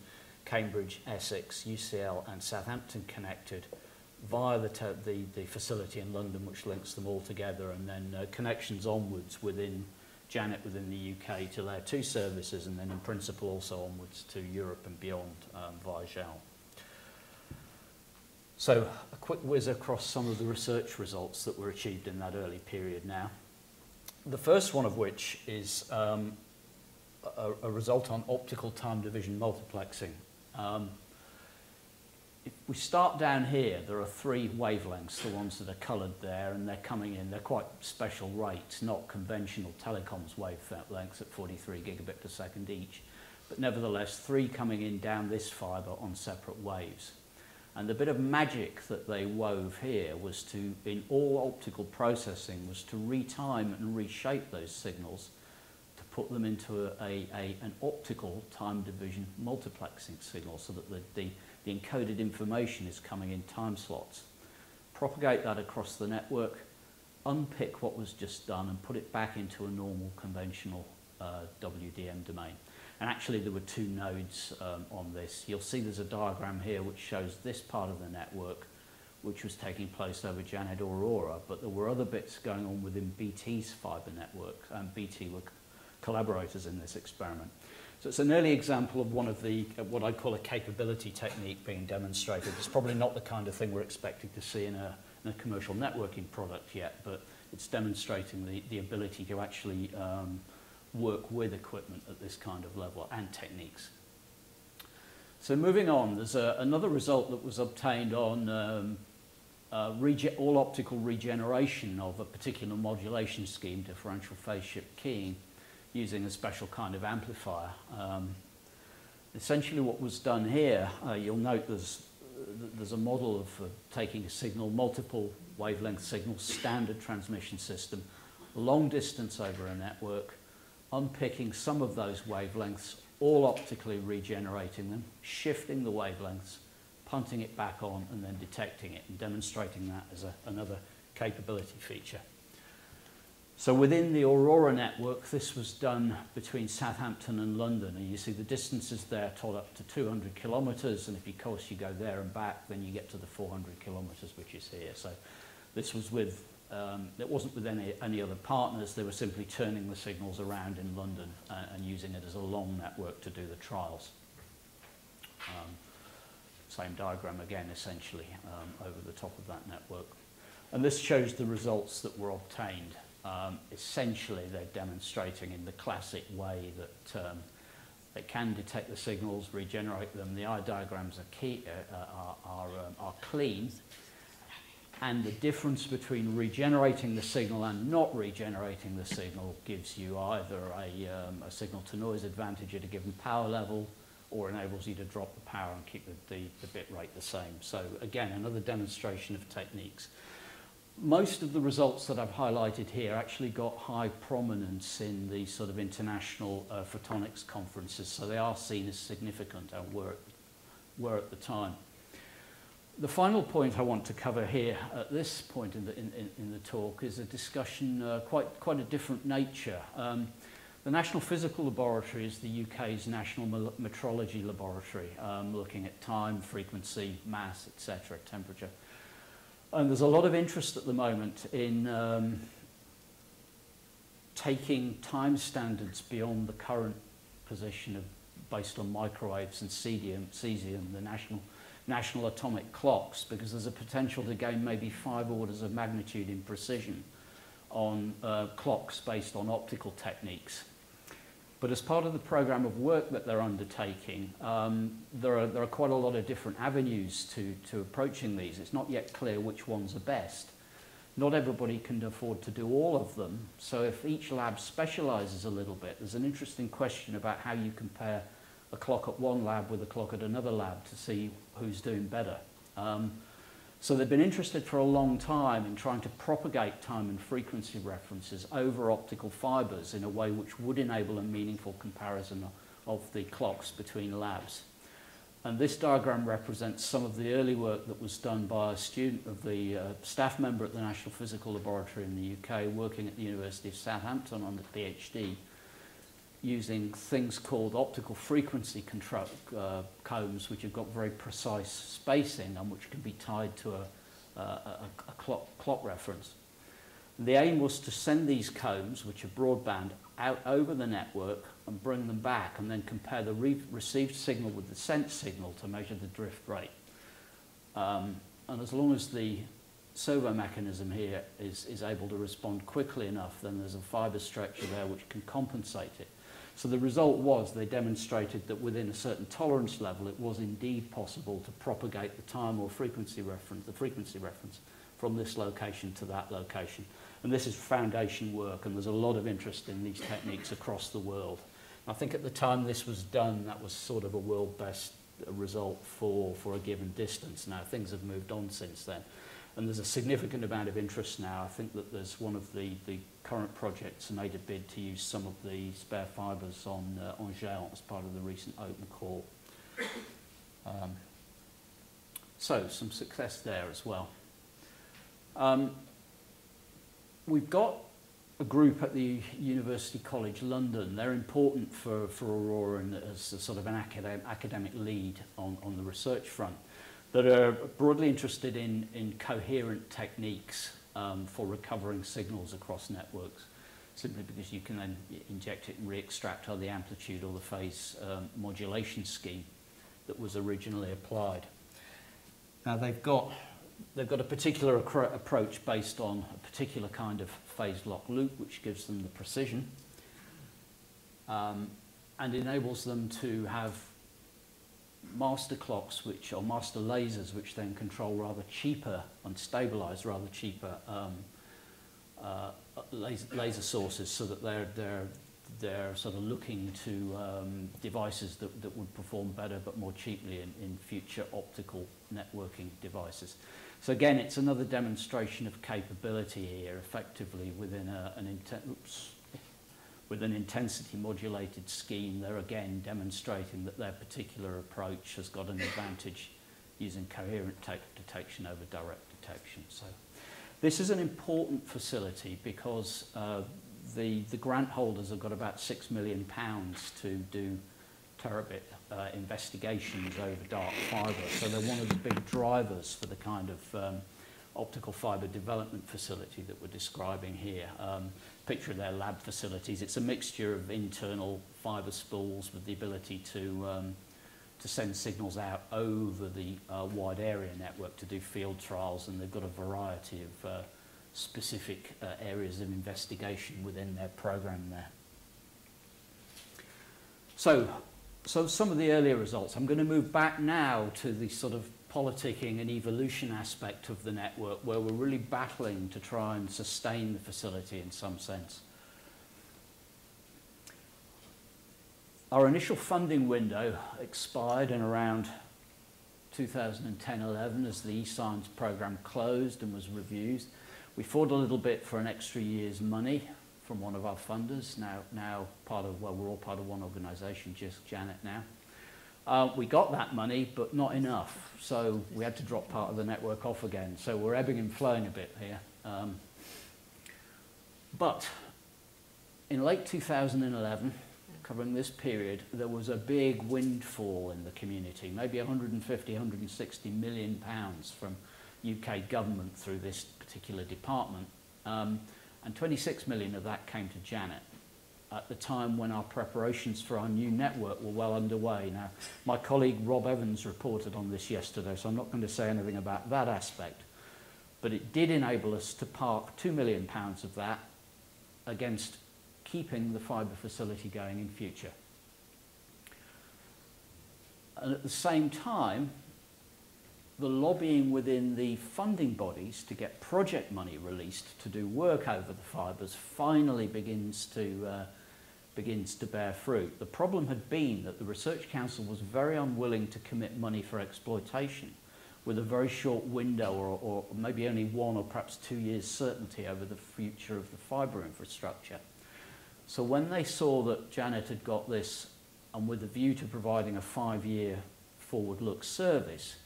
Cambridge, Essex, U C L and Southampton connected via the, the, the facility in London, which links them all together, and then uh, connections onwards within Janet, within the U K, to layer two services, and then in principle also onwards to Europe and beyond um, via G E L. So a quick whiz across some of the research results that were achieved in that early period now. The first one of which is um, a, a result on optical time division multiplexing. Um, if we start down here, there are three wavelengths, the ones that are coloured there, and they're coming in, they're quite special rates, not conventional telecoms wavelengths at forty-three gigabit per second each, but nevertheless three coming in down this fibre on separate waves. And the bit of magic that they wove here was to, in all optical processing, was to retime and reshape those signals to put them into a, a, a, an optical time division multiplexing signal so that the, the, the encoded information is coming in time slots. Propagate that across the network, unpick what was just done and put it back into a normal conventional uh, W D M domain. And actually there were two nodes um, on this. You'll see there's a diagram here which shows this part of the network which was taking place over Janet or Aurora, but there were other bits going on within B T's fibre network, and B T were collaborators in this experiment. So it's an early example of one of the, uh, what I call a capability technique being demonstrated. It's probably not the kind of thing we're expecting to see in a, in a commercial networking product yet, but it's demonstrating the, the ability to actually um, work with equipment at this kind of level and techniques. So moving on, there's a, another result that was obtained on um, uh, all optical regeneration of a particular modulation scheme, differential phase shift keying, using a special kind of amplifier. Um, essentially what was done here, uh, you'll note there's, uh, there's a model of uh, taking a signal, multiple wavelength signals, standard transmission system, long distance over a network, unpicking some of those wavelengths, all optically regenerating them, shifting the wavelengths, punting it back on, and then detecting it and demonstrating that as a, another capability feature. So within the Aurora network, this was done between Southampton and London, and you see the distances there tot up to two hundred kilometres, and if of course you go there and back, then you get to the four hundred kilometres, which is here. So this was with, um, it wasn't with any, any other partners, they were simply turning the signals around in London uh, and using it as a long network to do the trials. Um, same diagram again, essentially, um, over the top of that network. And this shows the results that were obtained. Um, essentially, they're demonstrating in the classic way that um, they can detect the signals, regenerate them. The eye diagrams are, key, uh, are, are, um, are clean, and the difference between regenerating the signal and not regenerating the signal gives you either a, um, a signal-to-noise advantage at a given power level, or enables you to drop the power and keep the, the, the bit rate the same. So again, another demonstration of techniques. Most of the results that I've highlighted here actually got high prominence in the sort of international uh, photonics conferences, so they are seen as significant and were, were at the time. The final point I want to cover here at this point in the, in, in, in the talk is a discussion uh, quite, quite a different nature. Um, the National Physical Laboratory is the U K's national metrology laboratory, um, looking at time, frequency, mass, et cetera, temperature. And there's a lot of interest at the moment in um, taking time standards beyond the current position of, based on microwaves and cesium, cesium the national, national atomic clocks, because there's a potential to gain maybe five orders of magnitude in precision on uh, clocks based on optical techniques. But as part of the programme of work that they're undertaking, um, there are, there are quite a lot of different avenues to, to approaching these. It's not yet clear which ones are best. Not everybody can afford to do all of them, so if each lab specialises a little bit, there's an interesting question about how you compare a clock at one lab with a clock at another lab to see who's doing better. Um, So they've been interested for a long time in trying to propagate time and frequency references over optical fibres in a way which would enable a meaningful comparison of the clocks between labs. And this diagram represents some of the early work that was done by a student of the uh, staff member at the National Physical Laboratory in the U K, working at the University of Southampton on a PhD, using things called optical frequency control uh, combs, which have got very precise spacing and which can be tied to a, a, a, a clock, clock reference. And the aim was to send these combs, which are broadband, out over the network and bring them back, and then compare the re received signal with the sent signal to measure the drift rate. Um, and as long as the servo mechanism here is, is able to respond quickly enough, then there's a fibre structure there which can compensate it. So the result was they demonstrated that within a certain tolerance level, it was indeed possible to propagate the time or frequency reference, the frequency reference from this location to that location. And this is foundation work, and there's a lot of interest in these techniques across the world. I think at the time this was done, that was sort of a world best result for, for a given distance. Now things have moved on since then. And there's a significant amount of interest now. I think that there's one of the, the current projects made a bid to use some of the spare fibres on uh, on Géant as part of the recent open call. Um, so some success there as well. Um, we've got a group at the University College London. They're important for, for Aurora and as a sort of an academic, academic lead on, on the research front, that are broadly interested in, in coherent techniques um, for recovering signals across networks, simply because you can then inject it and re-extract either the amplitude or the phase um, modulation scheme that was originally applied. Now they've got, they've got a particular approach based on a particular kind of phase lock loop, which gives them the precision um, and enables them to have master clocks, which are master lasers, which then control rather cheaper and stabilize rather cheaper um, uh, laser, laser sources, so that they're they're they're sort of looking to um, devices that, that would perform better but more cheaply in, in future optical networking devices. So again, it's another demonstration of capability here, effectively within a, an inten oops, with an intensity modulated scheme. They're again demonstrating that their particular approach has got an advantage using coherent detection over direct detection. So this is an important facility because uh, the, the grant holders have got about six million pounds to do terabit uh, investigations over dark fibre. So they're one of the big drivers for the kind of um, optical fibre development facility that we're describing here. Um, picture of their lab facilities. It's a mixture of internal fibre spools with the ability to, um, to send signals out over the uh, wide area network to do field trials, and they've got a variety of uh, specific uh, areas of investigation within their program there. So, so some of the earlier results. I'm going to move back now to the sort of politicking and evolution aspect of the network, where we're really battling to try and sustain the facility in some sense. Our initial funding window expired in around two thousand ten eleven as the e-science program closed and was reviewed. We fought a little bit for an extra year's money from one of our funders, now, now part of, well, we're all part of one organisation, just Janet now. Uh, we got that money, but not enough, so we had to drop part of the network off again. So we're ebbing and flowing a bit here. Um, but in late two thousand eleven, covering this period, there was a big windfall in the community, maybe one hundred fifty, one hundred sixty million pounds from U K government through this particular department. Um, and twenty-six million of that came to Janet, at the time when our preparations for our new network were well underway. Now, my colleague Rob Evans reported on this yesterday, so I'm not going to say anything about that aspect. But it did enable us to park two million pounds of that against keeping the fibre facility going in future. And at the same time, the lobbying within the funding bodies to get project money released to do work over the fibres finally begins to uh, begins to bear fruit. The problem had been that the Research Council was very unwilling to commit money for exploitation with a very short window, or, or maybe only one or perhaps two years certainty over the future of the fibre infrastructure. So when they saw that Janet had got this, and with a view to providing a five-year forward-look service,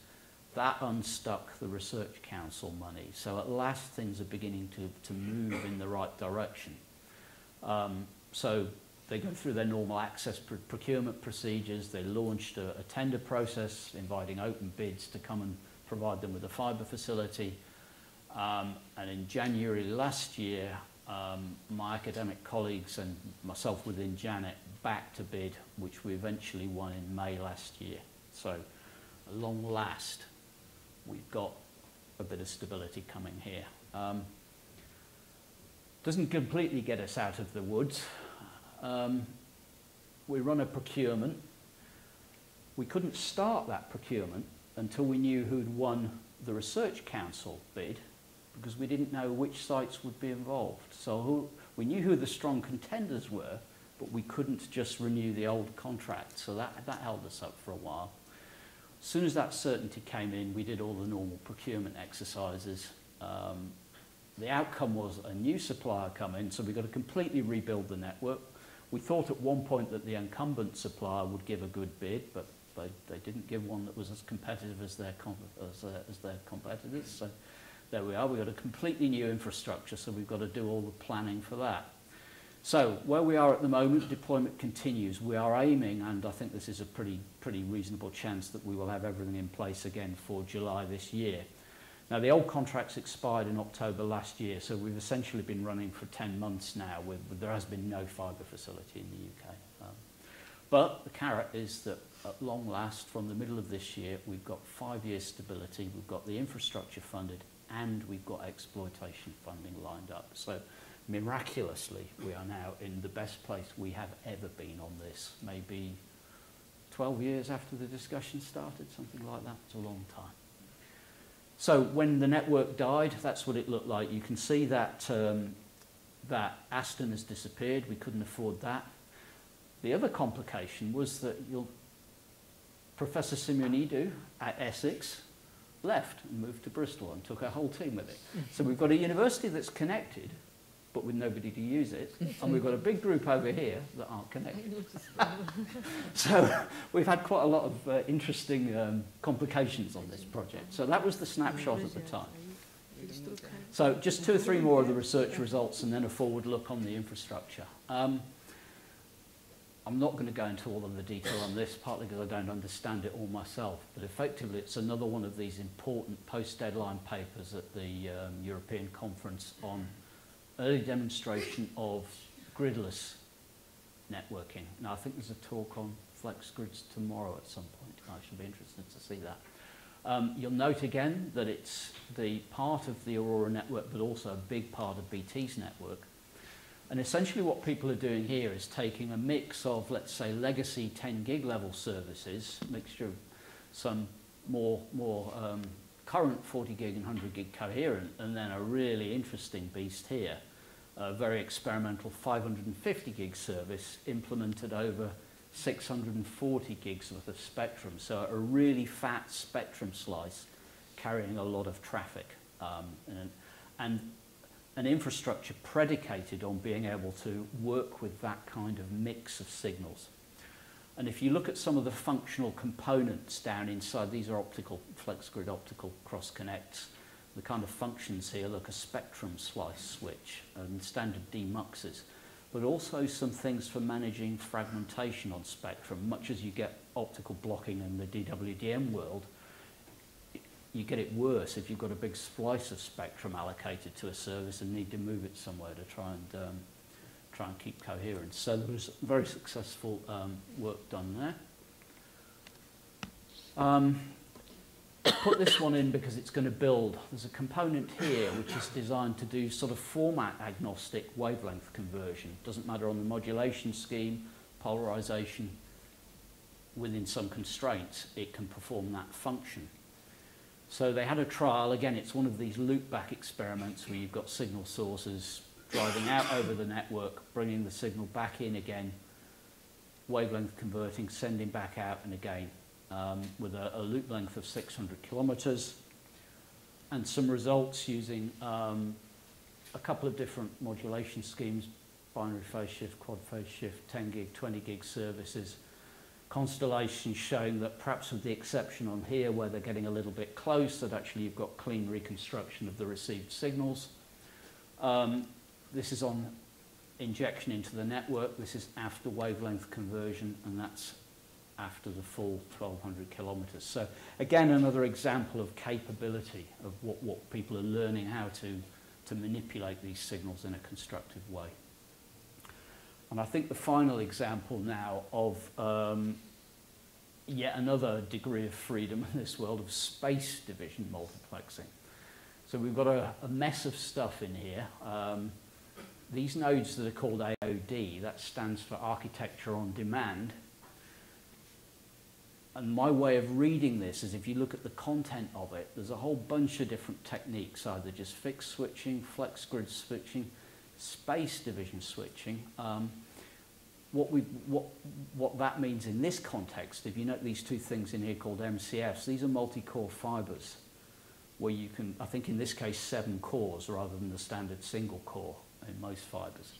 that unstuck the Research Council money. So at last things are beginning to, to move in the right direction. Um, so they go through their normal access pr procurement procedures. They launched a, a tender process inviting open bids to come and provide them with a fibre facility. Um, and in January last year, um, my academic colleagues and myself within Janet backed a bid, which we eventually won in May last year. So at long last, we've got a bit of stability coming here. Um, doesn't completely get us out of the woods. Um, we run a procurement. We couldn't start that procurement until we knew who'd won the Research Council bid, because we didn't know which sites would be involved. So who, we knew who the strong contenders were, but we couldn't just renew the old contract. So that, that held us up for a while. As soon as that certainty came in, we did all the normal procurement exercises. Um, the outcome was a new supplier come in, so we got to completely rebuild the network. We thought at one point that the incumbent supplier would give a good bid, but they, they didn't give one that was as competitive as their, com as, uh, as their competitors, so There we are. We've got a completely new infrastructure, so we've got to do all the planning for that. So where we are at the moment, deployment continues. We are aiming, and I think this is a pretty, pretty reasonable chance that we will have everything in place again for July this year. Now, the old contracts expired in October last year, so we've essentially been running for ten months now. With, with there has been no fibre facility in the U K. Um, but the carrot is that at long last, from the middle of this year, we've got five years stability, we've got the infrastructure funded, and we've got exploitation funding lined up. So miraculously, we are now in the best place we have ever been on this, maybe twelve years after the discussion started, something like that. It's a long time. So when the network died, that's what it looked like. You can see that, um, that Aston has disappeared. We couldn't afford that. The other complication was that you'll, Professor Simeonidou at Essex left and moved to Bristol and took a whole team with it. So we've got a university that's connected, but with nobody to use it, and we've got a big group over here that aren't connected. So we've had quite a lot of uh, interesting um, complications on this project. So that was the snapshot at the time. So just two or three more of the research results and then a forward look on the infrastructure. Um, I'm not going to go into all of the detail on this, partly because I don't understand it all myself, but effectively it's another one of these important post-deadline papers at the um, European Conference on early demonstration of gridless networking. Now, I think there's a talk on flex grids tomorrow at some point. I should be interested to see that. Um, you'll note again that it's the part of the Aurora network, but also a big part of B T's network. And essentially what people are doing here is taking a mix of, let's say, legacy ten gig level services, mixture of some more, more um, current forty gig and one hundred gig coherent, and then a really interesting beast here, a very experimental five hundred fifty gig service implemented over six hundred forty gigs worth of spectrum. So a really fat spectrum slice carrying a lot of traffic. Um, and, and an infrastructure predicated on being able to work with that kind of mix of signals. And if you look at some of the functional components down inside, these are optical, flex grid optical cross connects. The kind of functions here look a spectrum slice switch and standard demuxes, but also some things for managing fragmentation on spectrum. Much as you get optical blocking in the D W D M world, you get it worse if you've got a big splice of spectrum allocated to a service and need to move it somewhere to try and um, try and keep coherence. So there was very successful um, work done there. Um, put this one in because it's going to build. There's a component here which is designed to do sort of format agnostic wavelength conversion. Doesn't matter on the modulation scheme, polarization. Within some constraints, it can perform that function. So they had a trial. Again, it's one of these loopback experiments where you've got signal sources driving out over the network, bringing the signal back in again, wavelength converting, sending back out and again, um, with a, a loop length of six hundred kilometers. And some results using um, a couple of different modulation schemes, binary phase shift, quad phase shift, ten gig, twenty gig services. Constellations showing that, perhaps with the exception on here where they're getting a little bit close, that actually you've got clean reconstruction of the received signals. Um, this is on injection into the network. This is after wavelength conversion, and that's after the full twelve hundred kilometers. So again, another example of capability of what, what people are learning how to, to manipulate these signals in a constructive way. And I think the final example now of um, yet another degree of freedom in this world of space division multiplexing. So we've got a, a mess of stuff in here. Um, these nodes that are called A O D, that stands for Architecture on Demand. And my way of reading this is if you look at the content of it, there's a whole bunch of different techniques, either just fixed switching, flex grid switching, space division switching. Um, what, we, what, what that means in this context, if you note these two things in here called M C Fs, these are multi-core fibers where you can, I think in this case, seven cores rather than the standard single core in most fibers,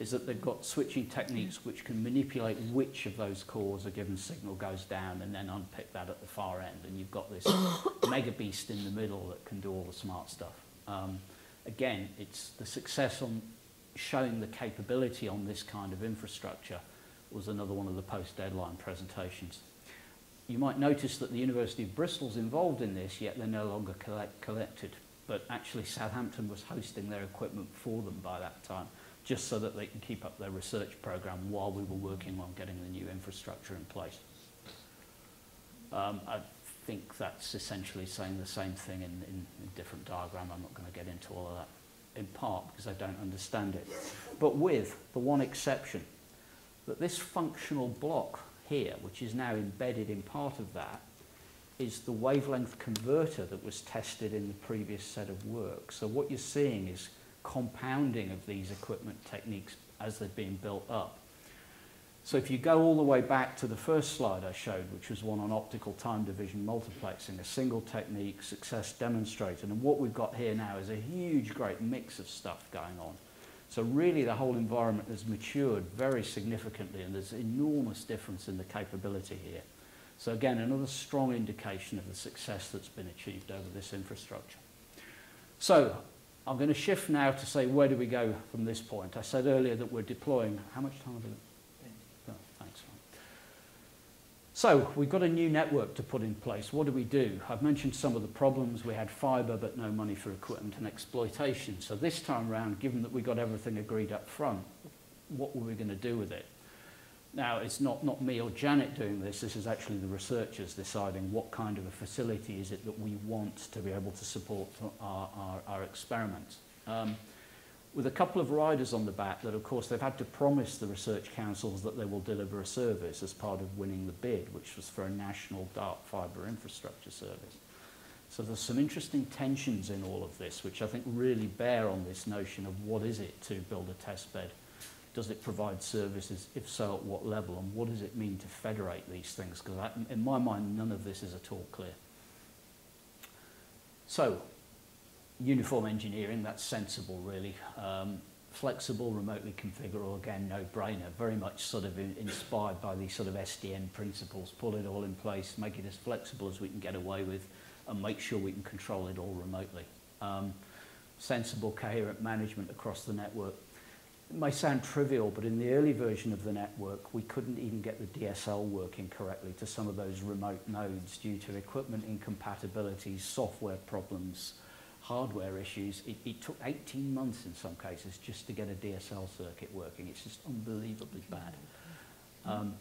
is that they've got switching techniques which can manipulate which of those cores a given signal goes down and then unpick that at the far end. And you've got this mega beast in the middle that can do all the smart stuff. Um, again, it's the success on showing the capability on this kind of infrastructure was another one of the post-deadline presentations. You might notice that the University of Bristol's involved in this, yet they're no longer collect collected. But actually Southampton was hosting their equipment for them by that time, just so that they can keep up their research program while we were working on getting the new infrastructure in place. Um, I think that's essentially saying the same thing in, in a different diagram. I'm not going to get into all of that, in part because I don't understand it, but with the one exception that this functional block here, which is now embedded in part of that, is the wavelength converter that was tested in the previous set of work. So what you're seeing is compounding of these equipment techniques as they've been built up. So if you go all the way back to the first slide I showed, which was one on optical time division multiplexing, a single technique, success demonstrated, and what we've got here now is a huge, great mix of stuff going on. So really the whole environment has matured very significantly, and there's enormous difference in the capability here. So again, another strong indication of the success that's been achieved over this infrastructure. So I'm going to shift now to say, where do we go from this point? I said earlier that we're deploying, how much time have we? So we've got a new network to put in place. What do we do? I've mentioned some of the problems. We had fibre, but no money for equipment and exploitation. So this time around, given that we got everything agreed up front, what were we going to do with it? Now, it's not, not me or Janet doing this. This is actually the researchers deciding what kind of a facility is it that we want to be able to support our, our, our experiments. Um, with a couple of riders on the back that, of course, they've had to promise the research councils that they will deliver a service as part of winning the bid, which was for a national dark fibre infrastructure service. So there's some interesting tensions in all of this, which I think really bear on this notion of what is it to build a test bed? Does it provide services? If so, at what level? And what does it mean to federate these things? Because in my mind, none of this is at all clear. So, uniform engineering, that's sensible really. Um, flexible, remotely configurable, again, no-brainer. Very much sort of in, inspired by these sort of S D N principles. Pull it all in place, make it as flexible as we can get away with, and make sure we can control it all remotely. Um, sensible, coherent management across the network. It may sound trivial, but in the early version of the network, we couldn't even get the D S L working correctly to some of those remote nodes due to equipment incompatibilities, software problems, hardware issues. It, it took eighteen months in some cases just to get a D S L circuit working. It's just unbelievably bad. Um,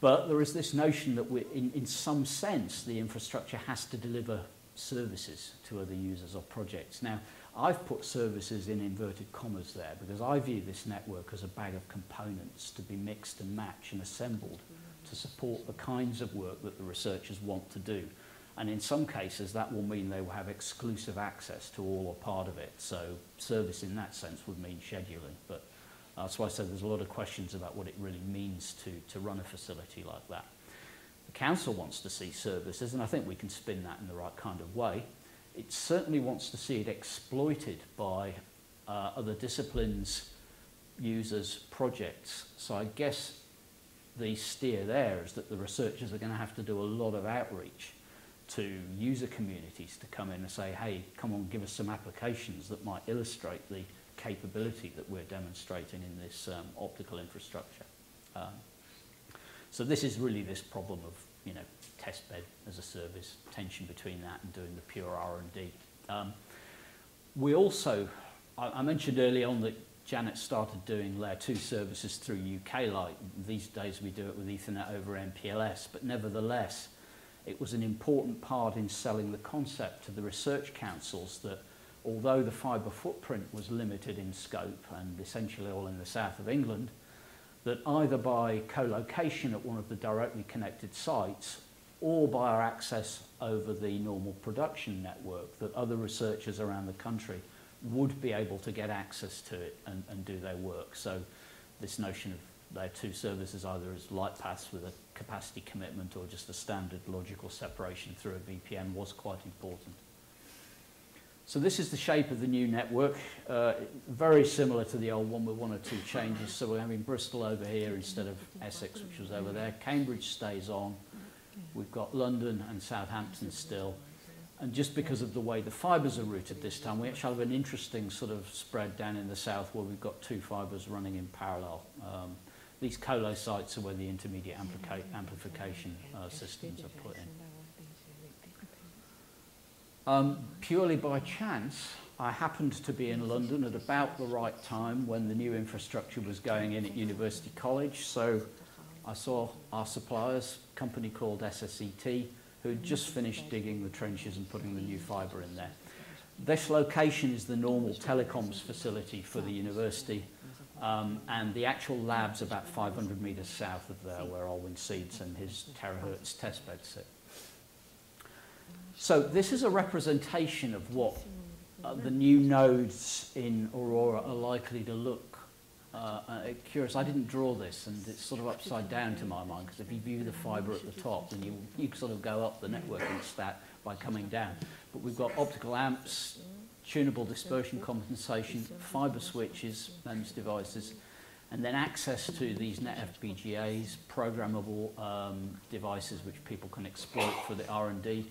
but there is this notion that we, in, in some sense, the infrastructure has to deliver services to other users or projects. Now, I've put services in inverted commas there because I view this network as a bag of components to be mixed and matched and assembled to support the kinds of work that the researchers want to do. And in some cases, that will mean they will have exclusive access to all or part of it. So service in that sense would mean scheduling. But uh, that's why I said there's a lot of questions about what it really means to, to run a facility like that. The council wants to see services, and I think we can spin that in the right kind of way. It certainly wants to see it exploited by uh, other disciplines, users, projects. So I guess the steer there is that the researchers are going to have to do a lot of outreach to user communities to come in and say, hey, come on, give us some applications that might illustrate the capability that we're demonstrating in this um, optical infrastructure. Um, so this is really this problem of, you know, test bed as a service, tension between that and doing the pure R and D. Um, we also, I, I mentioned early on that Janet started doing layer two services through U K Light. These days we do it with Ethernet over M P L S, but nevertheless, it was an important part in selling the concept to the research councils that although the fibre footprint was limited in scope and essentially all in the south of England, that either by co-location at one of the directly connected sites or by our access over the normal production network, that other researchers around the country would be able to get access to it and, and do their work. So this notion of Layer two services either as light paths with a capacity commitment or just a standard logical separation through a V P N was quite important. So this is the shape of the new network, uh, very similar to the old one with one or two changes. So we're having Bristol over here instead of Essex, which was over there. Cambridge stays on. We've got London and Southampton still. And just because of the way the fibres are routed this time, we actually have an interesting sort of spread down in the south where we've got two fibres running in parallel. Um, these colo sites are where the intermediate ampli amplification uh, systems are put in. Um, purely by chance, I happened to be in London at about the right time when the new infrastructure was going in at University College, so I saw our suppliers, a company called S S E T, who had just finished digging the trenches and putting the new fibre in there. This location is the normal telecoms facility for the university, um, and the actual lab's about five hundred metres south of there where Alwyn Seeds and his terahertz testbed sit. So this is a representation of what uh, the new nodes in Aurora are likely to look. Uh, uh, curious, I didn't draw this, and it's sort of upside down to my mind, because if you view the fibre at the top, then you, you sort of go up the networking stat by coming down. But we've got optical amps, tunable dispersion compensation, fibre switches, MEMS devices, and then access to these NetFPGAs, programmable um, devices which people can exploit for the R and D.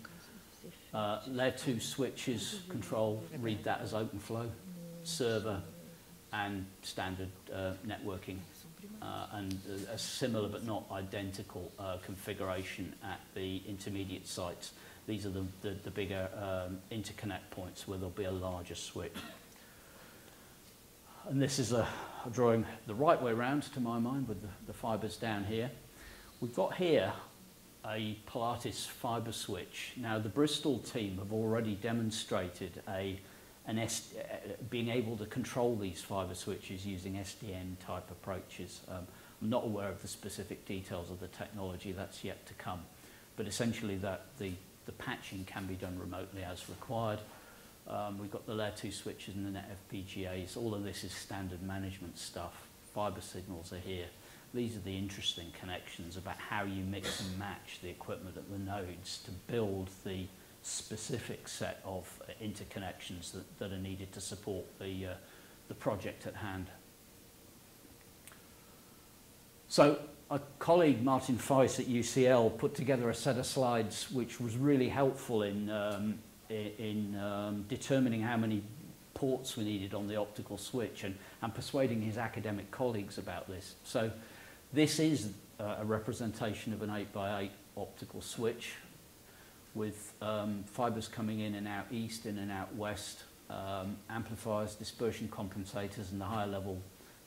Uh, layer two switches control, read that as open flow, server, and standard uh, networking, uh, and a similar but not identical uh, configuration at the intermediate sites. These are the, the, the bigger um, interconnect points where there'll be a larger switch. And this is a, a drawing the right way round to my mind with the, the fibres down here. We've got here a Pilatus fibre switch. Now the Bristol team have already demonstrated a and S being able to control these fibre switches using S D N type approaches. Um, I'm not aware of the specific details of the technology, that's yet to come. But essentially that the, the patching can be done remotely as required. Um, we've got the layer two switches and the NetFPGAs. All of this is standard management stuff. Fibre signals are here. These are the interesting connections about how you mix and match the equipment at the nodes to build the specific set of interconnections that, that are needed to support the, uh, the project at hand. So a colleague, Martin Feiss at U C L, put together a set of slides which was really helpful in, um, in um, determining how many ports we needed on the optical switch and, and persuading his academic colleagues about this. So this is uh, a representation of an eight by eight optical switch, with um, fibres coming in and out east, in and out west, um, amplifiers, dispersion compensators, and the higher level,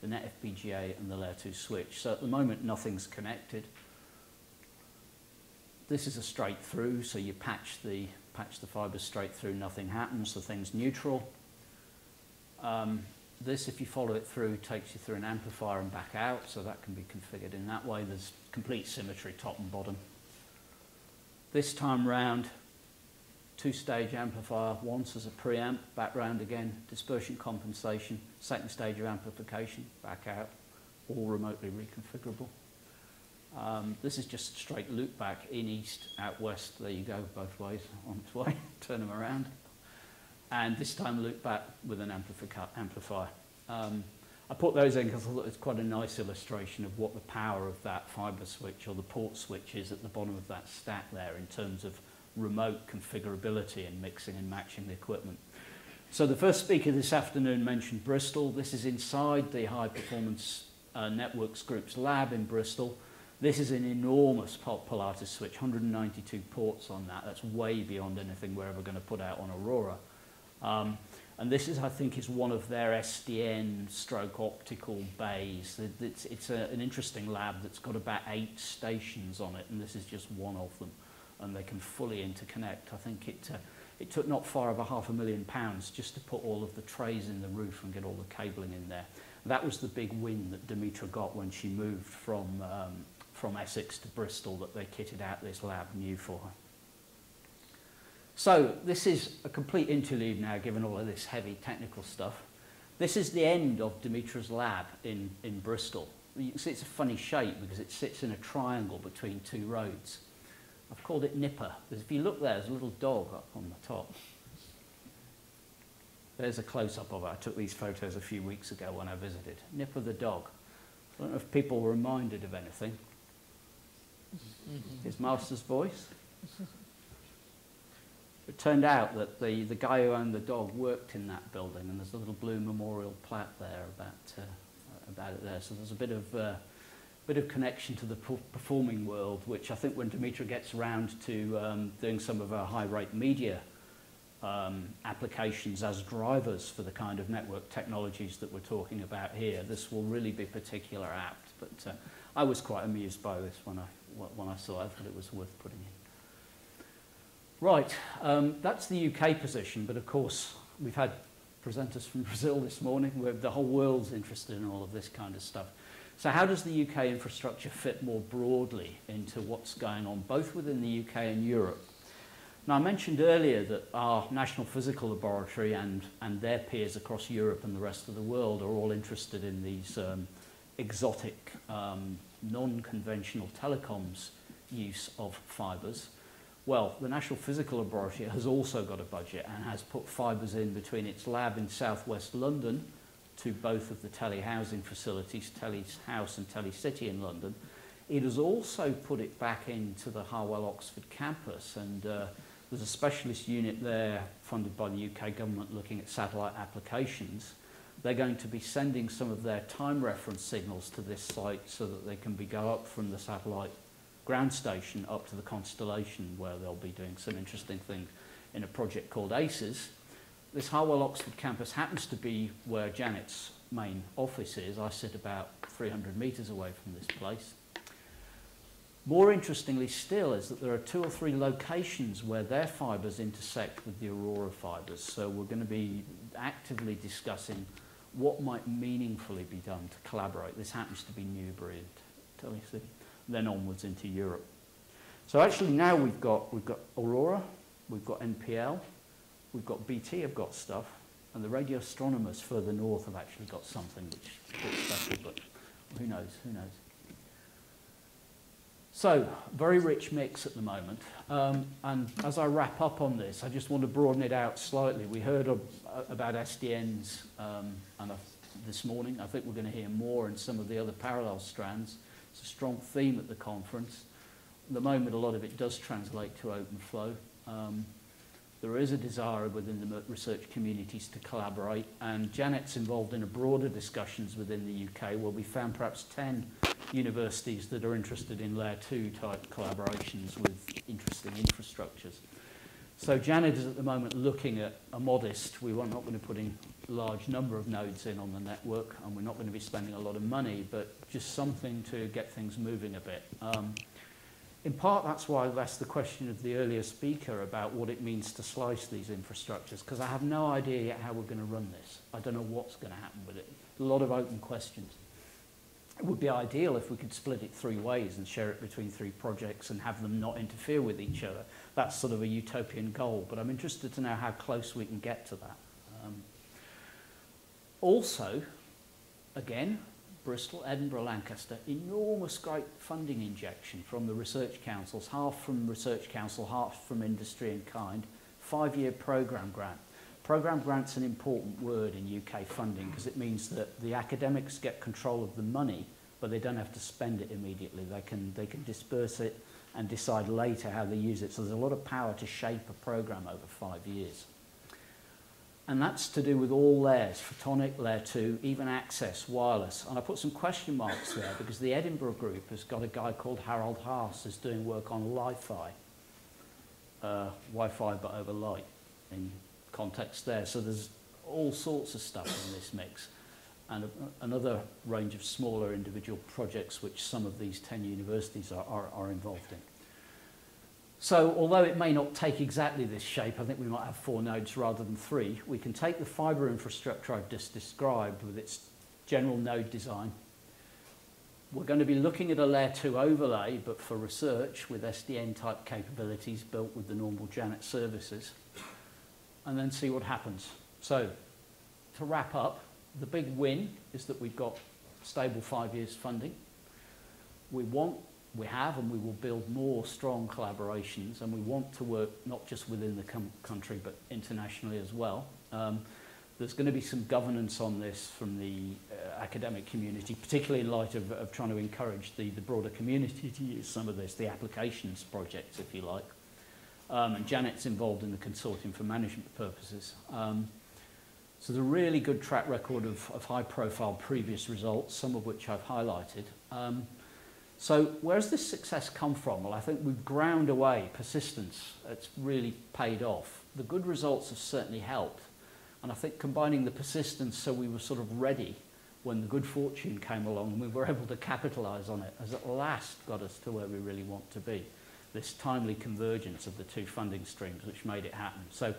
the NetFPGA and the layer two switch. So at the moment, nothing's connected. This is a straight through, so you patch the, patch the fibres straight through, nothing happens, the thing's neutral. Um, this, if you follow it through, takes you through an amplifier and back out, so that can be configured in that way. There's complete symmetry top and bottom. This time round, two-stage amplifier, once as a preamp, back round again, dispersion compensation, second stage of amplification, back out, all remotely reconfigurable. Um, this is just straight loop back, in east, out west, there you go, both ways, on its way, turn them around. And this time loop back with an amplifi amplifier. Um, I put those in because I thought it's quite a nice illustration of what the power of that fibre switch or the port switch is at the bottom of that stack there in terms of remote configurability and mixing and matching the equipment. So the first speaker this afternoon mentioned Bristol. This is inside the High Performance uh, Networks Group's lab in Bristol. This is an enormous Pilatus switch, one hundred ninety-two ports on that. That's way beyond anything we're ever going to put out on Aurora. Um, And this is, I think, is one of their S D N stroke optical bays. It's, it's a, an interesting lab that's got about eight stations on it, and this is just one of them. And they can fully interconnect. I think it, uh, it took not far over half a million pounds just to put all of the trays in the roof and get all the cabling in there. That was the big win that Dimitra got when she moved from, um, from Essex to Bristol, that they kitted out this lab new for her. So this is a complete interlude now, given all of this heavy technical stuff. This is the end of Dimitra's lab in, in Bristol. You can see it's a funny shape because it sits in a triangle between two roads. I've called it Nipper, because if you look there, there's a little dog up on the top. There's a close-up of it. I took these photos a few weeks ago when I visited. Nipper the dog. I don't know if people were reminded of anything. His master's voice. It turned out that the, the guy who owned the dog worked in that building, and there's a little blue memorial plaque there about, uh, about it there. So there's a bit of, uh, bit of connection to the performing world, which I think when Dimitra gets around to um, doing some of our high-rate media um, applications as drivers for the kind of network technologies that we're talking about here, this will really be particular apt. But uh, I was quite amused by this when I, when I saw it. I thought it was worth putting in. Right, um, that's the U K position, but of course we've had presenters from Brazil this morning, where the whole world's interested in all of this kind of stuff. So how does the U K infrastructure fit more broadly into what's going on both within the U K and Europe? Now I mentioned earlier that our National Physical Laboratory and, and their peers across Europe and the rest of the world are all interested in these um, exotic, um, non-conventional telecoms use of fibres. Well, the National Physical Laboratory has also got a budget and has put fibres in between its lab in southwest London to both of the telehousing facilities, Tele's House and Tele City in London. It has also put it back into the Harwell Oxford campus, and uh, there's a specialist unit there funded by the U K government looking at satellite applications. They're going to be sending some of their time reference signals to this site so that they can be go up from the satellite ground station up to the constellation, where they'll be doing some interesting things in a project called ACES. This Harwell Oxford campus happens to be where Janet's main office is. I sit about three hundred metres away from this place. More interestingly still is that there are two or three locations where their fibres intersect with the Aurora fibres, so we're going to be actively discussing what might meaningfully be done to collaborate. This happens to be Newbury and Tele City, then onwards into Europe. So actually now we've got, we've got Aurora, we've got N P L, we've got B T have got stuff, and the radio astronomers further north have actually got something which is special, but who knows, who knows. So, very rich mix at the moment, um, and as I wrap up on this, I just want to broaden it out slightly. We heard of, uh, about S D Ns um, and, uh, this morning. I think we're going to hear more in some of the other parallel strands. It's a strong theme at the conference. At the moment, a lot of it does translate to open flow. Um, there is a desire within the research communities to collaborate, and Janet's involved in a broader discussions within the U K where we found perhaps ten universities that are interested in layer two type collaborations with interesting infrastructures. So Janet is at the moment looking at a modest, we are not going to put in a large number of nodes in on the network, and we're not going to be spending a lot of money, but just something to get things moving a bit. Um, in part that's why I've asked the question of the earlier speaker about what it means to slice these infrastructures, because I have no idea yet how we're going to run this. I don't know what's going to happen with it. A lot of open questions. It would be ideal if we could split it three ways and share it between three projects and have them not interfere with each other. That's sort of a utopian goal, but I'm interested to know how close we can get to that. Um, also, again, Bristol, Edinburgh, Lancaster, enormous great funding injection from the research councils, half from research council, half from industry and kind, five-year programme grant. Programme grant's an important word in U K funding because it means that the academics get control of the money, but they don't have to spend it immediately. They can, they can disperse it and decide later how they use it. So there's a lot of power to shape a programme over five years. And that's to do with all layers, photonic, layer two, even access, wireless. And I put some question marks there because the Edinburgh group has got a guy called Harold Haas who's doing work on Li-Fi, uh, Wi-Fi but over light in context there. So there's all sorts of stuff in this mix. And a, another range of smaller individual projects which some of these ten universities are, are, are involved in. So although it may not take exactly this shape, I think we might have four nodes rather than three, we can take the fibre infrastructure I've just described with its general node design. We're going to be looking at a layer two overlay, but for research with S D N type capabilities built with the normal Janet services, and then see what happens. So to wrap up, the big win is that we've got stable five years funding. We want We have and we will build more strong collaborations, and we want to work not just within the country but internationally as well. Um, there's going to be some governance on this from the uh, academic community, particularly in light of, of trying to encourage the, the broader community to use some of this, the applications projects if you like. um, and Janet's involved in the consortium for management purposes. Um, so there's a really good track record of, of high-profile previous results, some of which I've highlighted. Um, so where's this success come from? Well, I think we've ground away persistence. It's really paid off. The good results have certainly helped. And I think combining the persistence so we were sort of ready when the good fortune came along and we were able to capitalise on it has at last got us to where we really want to be. This timely convergence of the two funding streams which made it happen. So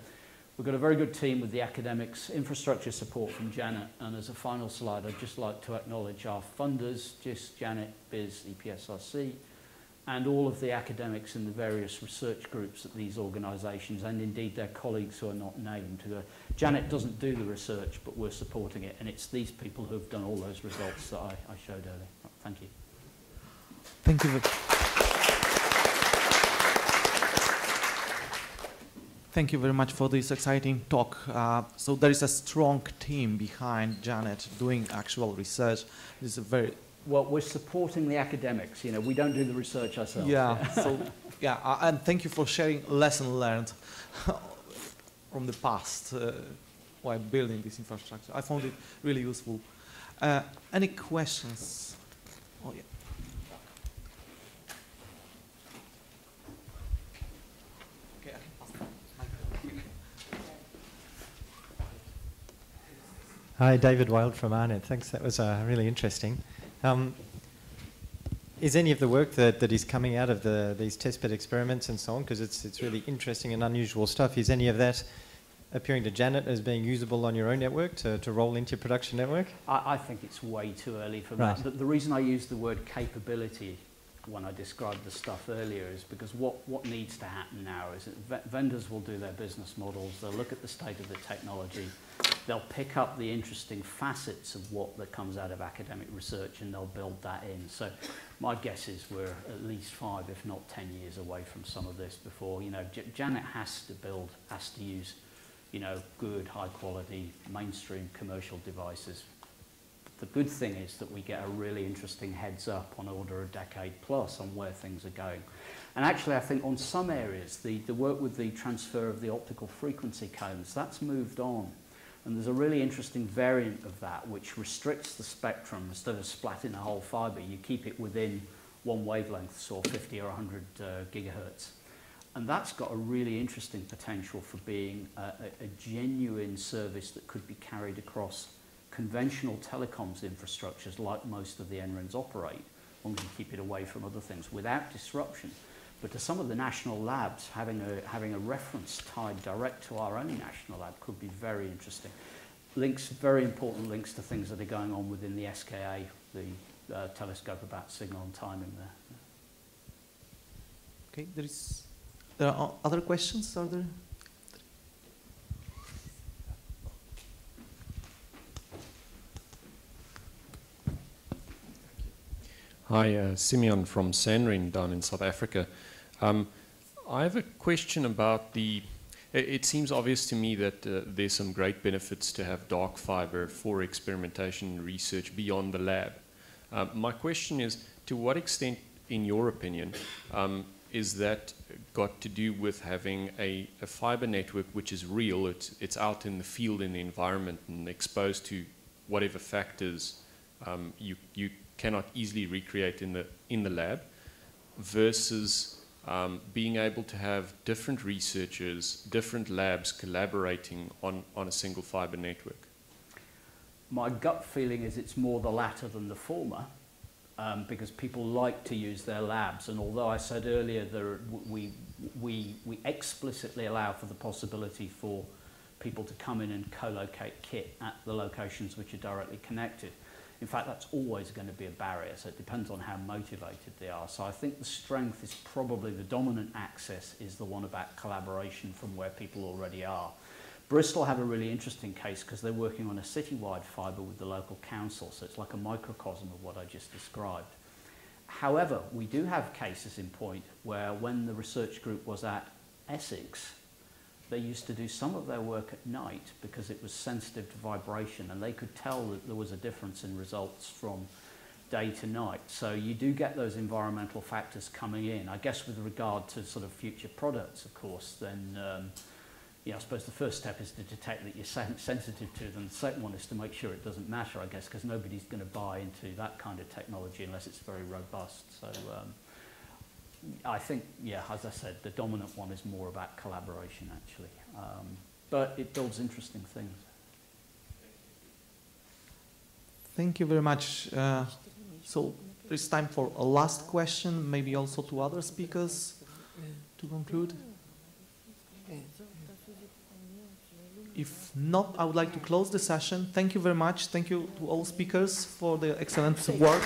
we've got a very good team with the academics, infrastructure support from Janet, and as a final slide I'd just like to acknowledge our funders, G I S, Janet, B I S, E P S R C, and all of the academics in the various research groups at these organisations, and indeed their colleagues who are not named. Who are, Janet doesn't do the research, but we're supporting it, and it's these people who have done all those results that I, I showed earlier. Thank you. Thank you. Thank you very much for this exciting talk. Uh, so there is a strong team behind Janet doing actual research. This is a very... Well, we're supporting the academics, you know, we don't do the research ourselves. Yeah, yeah. So, yeah, uh, and thank you for sharing lesson learned from the past uh, while building this infrastructure. I found it really useful. Uh, any questions? Oh, yeah. Hi, David Wild from R net. Thanks, that was uh, really interesting. Um, is any of the work that, that is coming out of the, these testbed experiments and so on, because it's, it's really interesting and unusual stuff, is any of that appearing to Janet as being usable on your own network to, to roll into your production network? I, I think it's way too early for right. that. The, the reason I used the word capability when I described the stuff earlier is because what, what needs to happen now is that vendors will do their business models, they'll look at the state of the technology, they'll pick up the interesting facets of what that comes out of academic research and they'll build that in. So my guess is we're at least five, if not ten years away from some of this before, you know, J- Janet has to build, has to use, you know, good, high quality, mainstream commercial devices. The good thing is that we get a really interesting heads up on order a decade plus on where things are going. And actually I think on some areas, the, the work with the transfer of the optical frequency cones, that's moved on. And there's a really interesting variant of that which restricts the spectrum. Instead of splatting the whole fibre, you keep it within one wavelength, so fifty or one hundred uh, gigahertz. And that's got a really interesting potential for being a, a, a genuine service that could be carried across conventional telecoms infrastructures like most of the N R I Ns operate, as long as you keep it away from other things, without disruption. But to some of the national labs, having a, having a reference tied direct to our own national lab could be very interesting. Links, very important links to things that are going on within the S K A, the uh, telescope about signal and timing there. Okay, there is, there are other questions, are there? Hi, uh, Simeon from Sanrin down in South Africa. Um, I have a question about the... It, it seems obvious to me that uh, there's some great benefits to have dark fibre for experimentation and research beyond the lab. Uh, my question is, to what extent, in your opinion, um, is that got to do with having a, a fibre network which is real, it's, it's out in the field, in the environment, and exposed to whatever factors um, you... you cannot easily recreate in the in the lab, versus um, being able to have different researchers, different labs collaborating on, on a single fibre network? My gut feeling is it's more the latter than the former, um, because people like to use their labs, and although I said earlier that we, we, we explicitly allow for the possibility for people to come in and co-locate kit at the locations which are directly connected, in fact, that's always going to be a barrier, so it depends on how motivated they are. So I think the strength is probably the dominant axis is the one about collaboration from where people already are. Bristol have a really interesting case because they're working on a citywide fibre with the local council, so it's like a microcosm of what I just described. However, we do have cases in point where when the research group was at Essex, they used to do some of their work at night because it was sensitive to vibration and they could tell that there was a difference in results from day to night. So you do get those environmental factors coming in. I guess with regard to sort of future products, of course, then um, yeah, I suppose the first step is to detect that you're sensitive to them. The second one is to make sure it doesn't matter, I guess, because nobody's going to buy into that kind of technology unless it's very robust. So um, I think, yeah, as I said, the dominant one is more about collaboration, actually. Um, but it builds interesting things. Thank you very much. Uh, so there's time for a last question, maybe also to other speakers to conclude. If not, I would like to close the session. Thank you very much. Thank you to all speakers for the excellent work.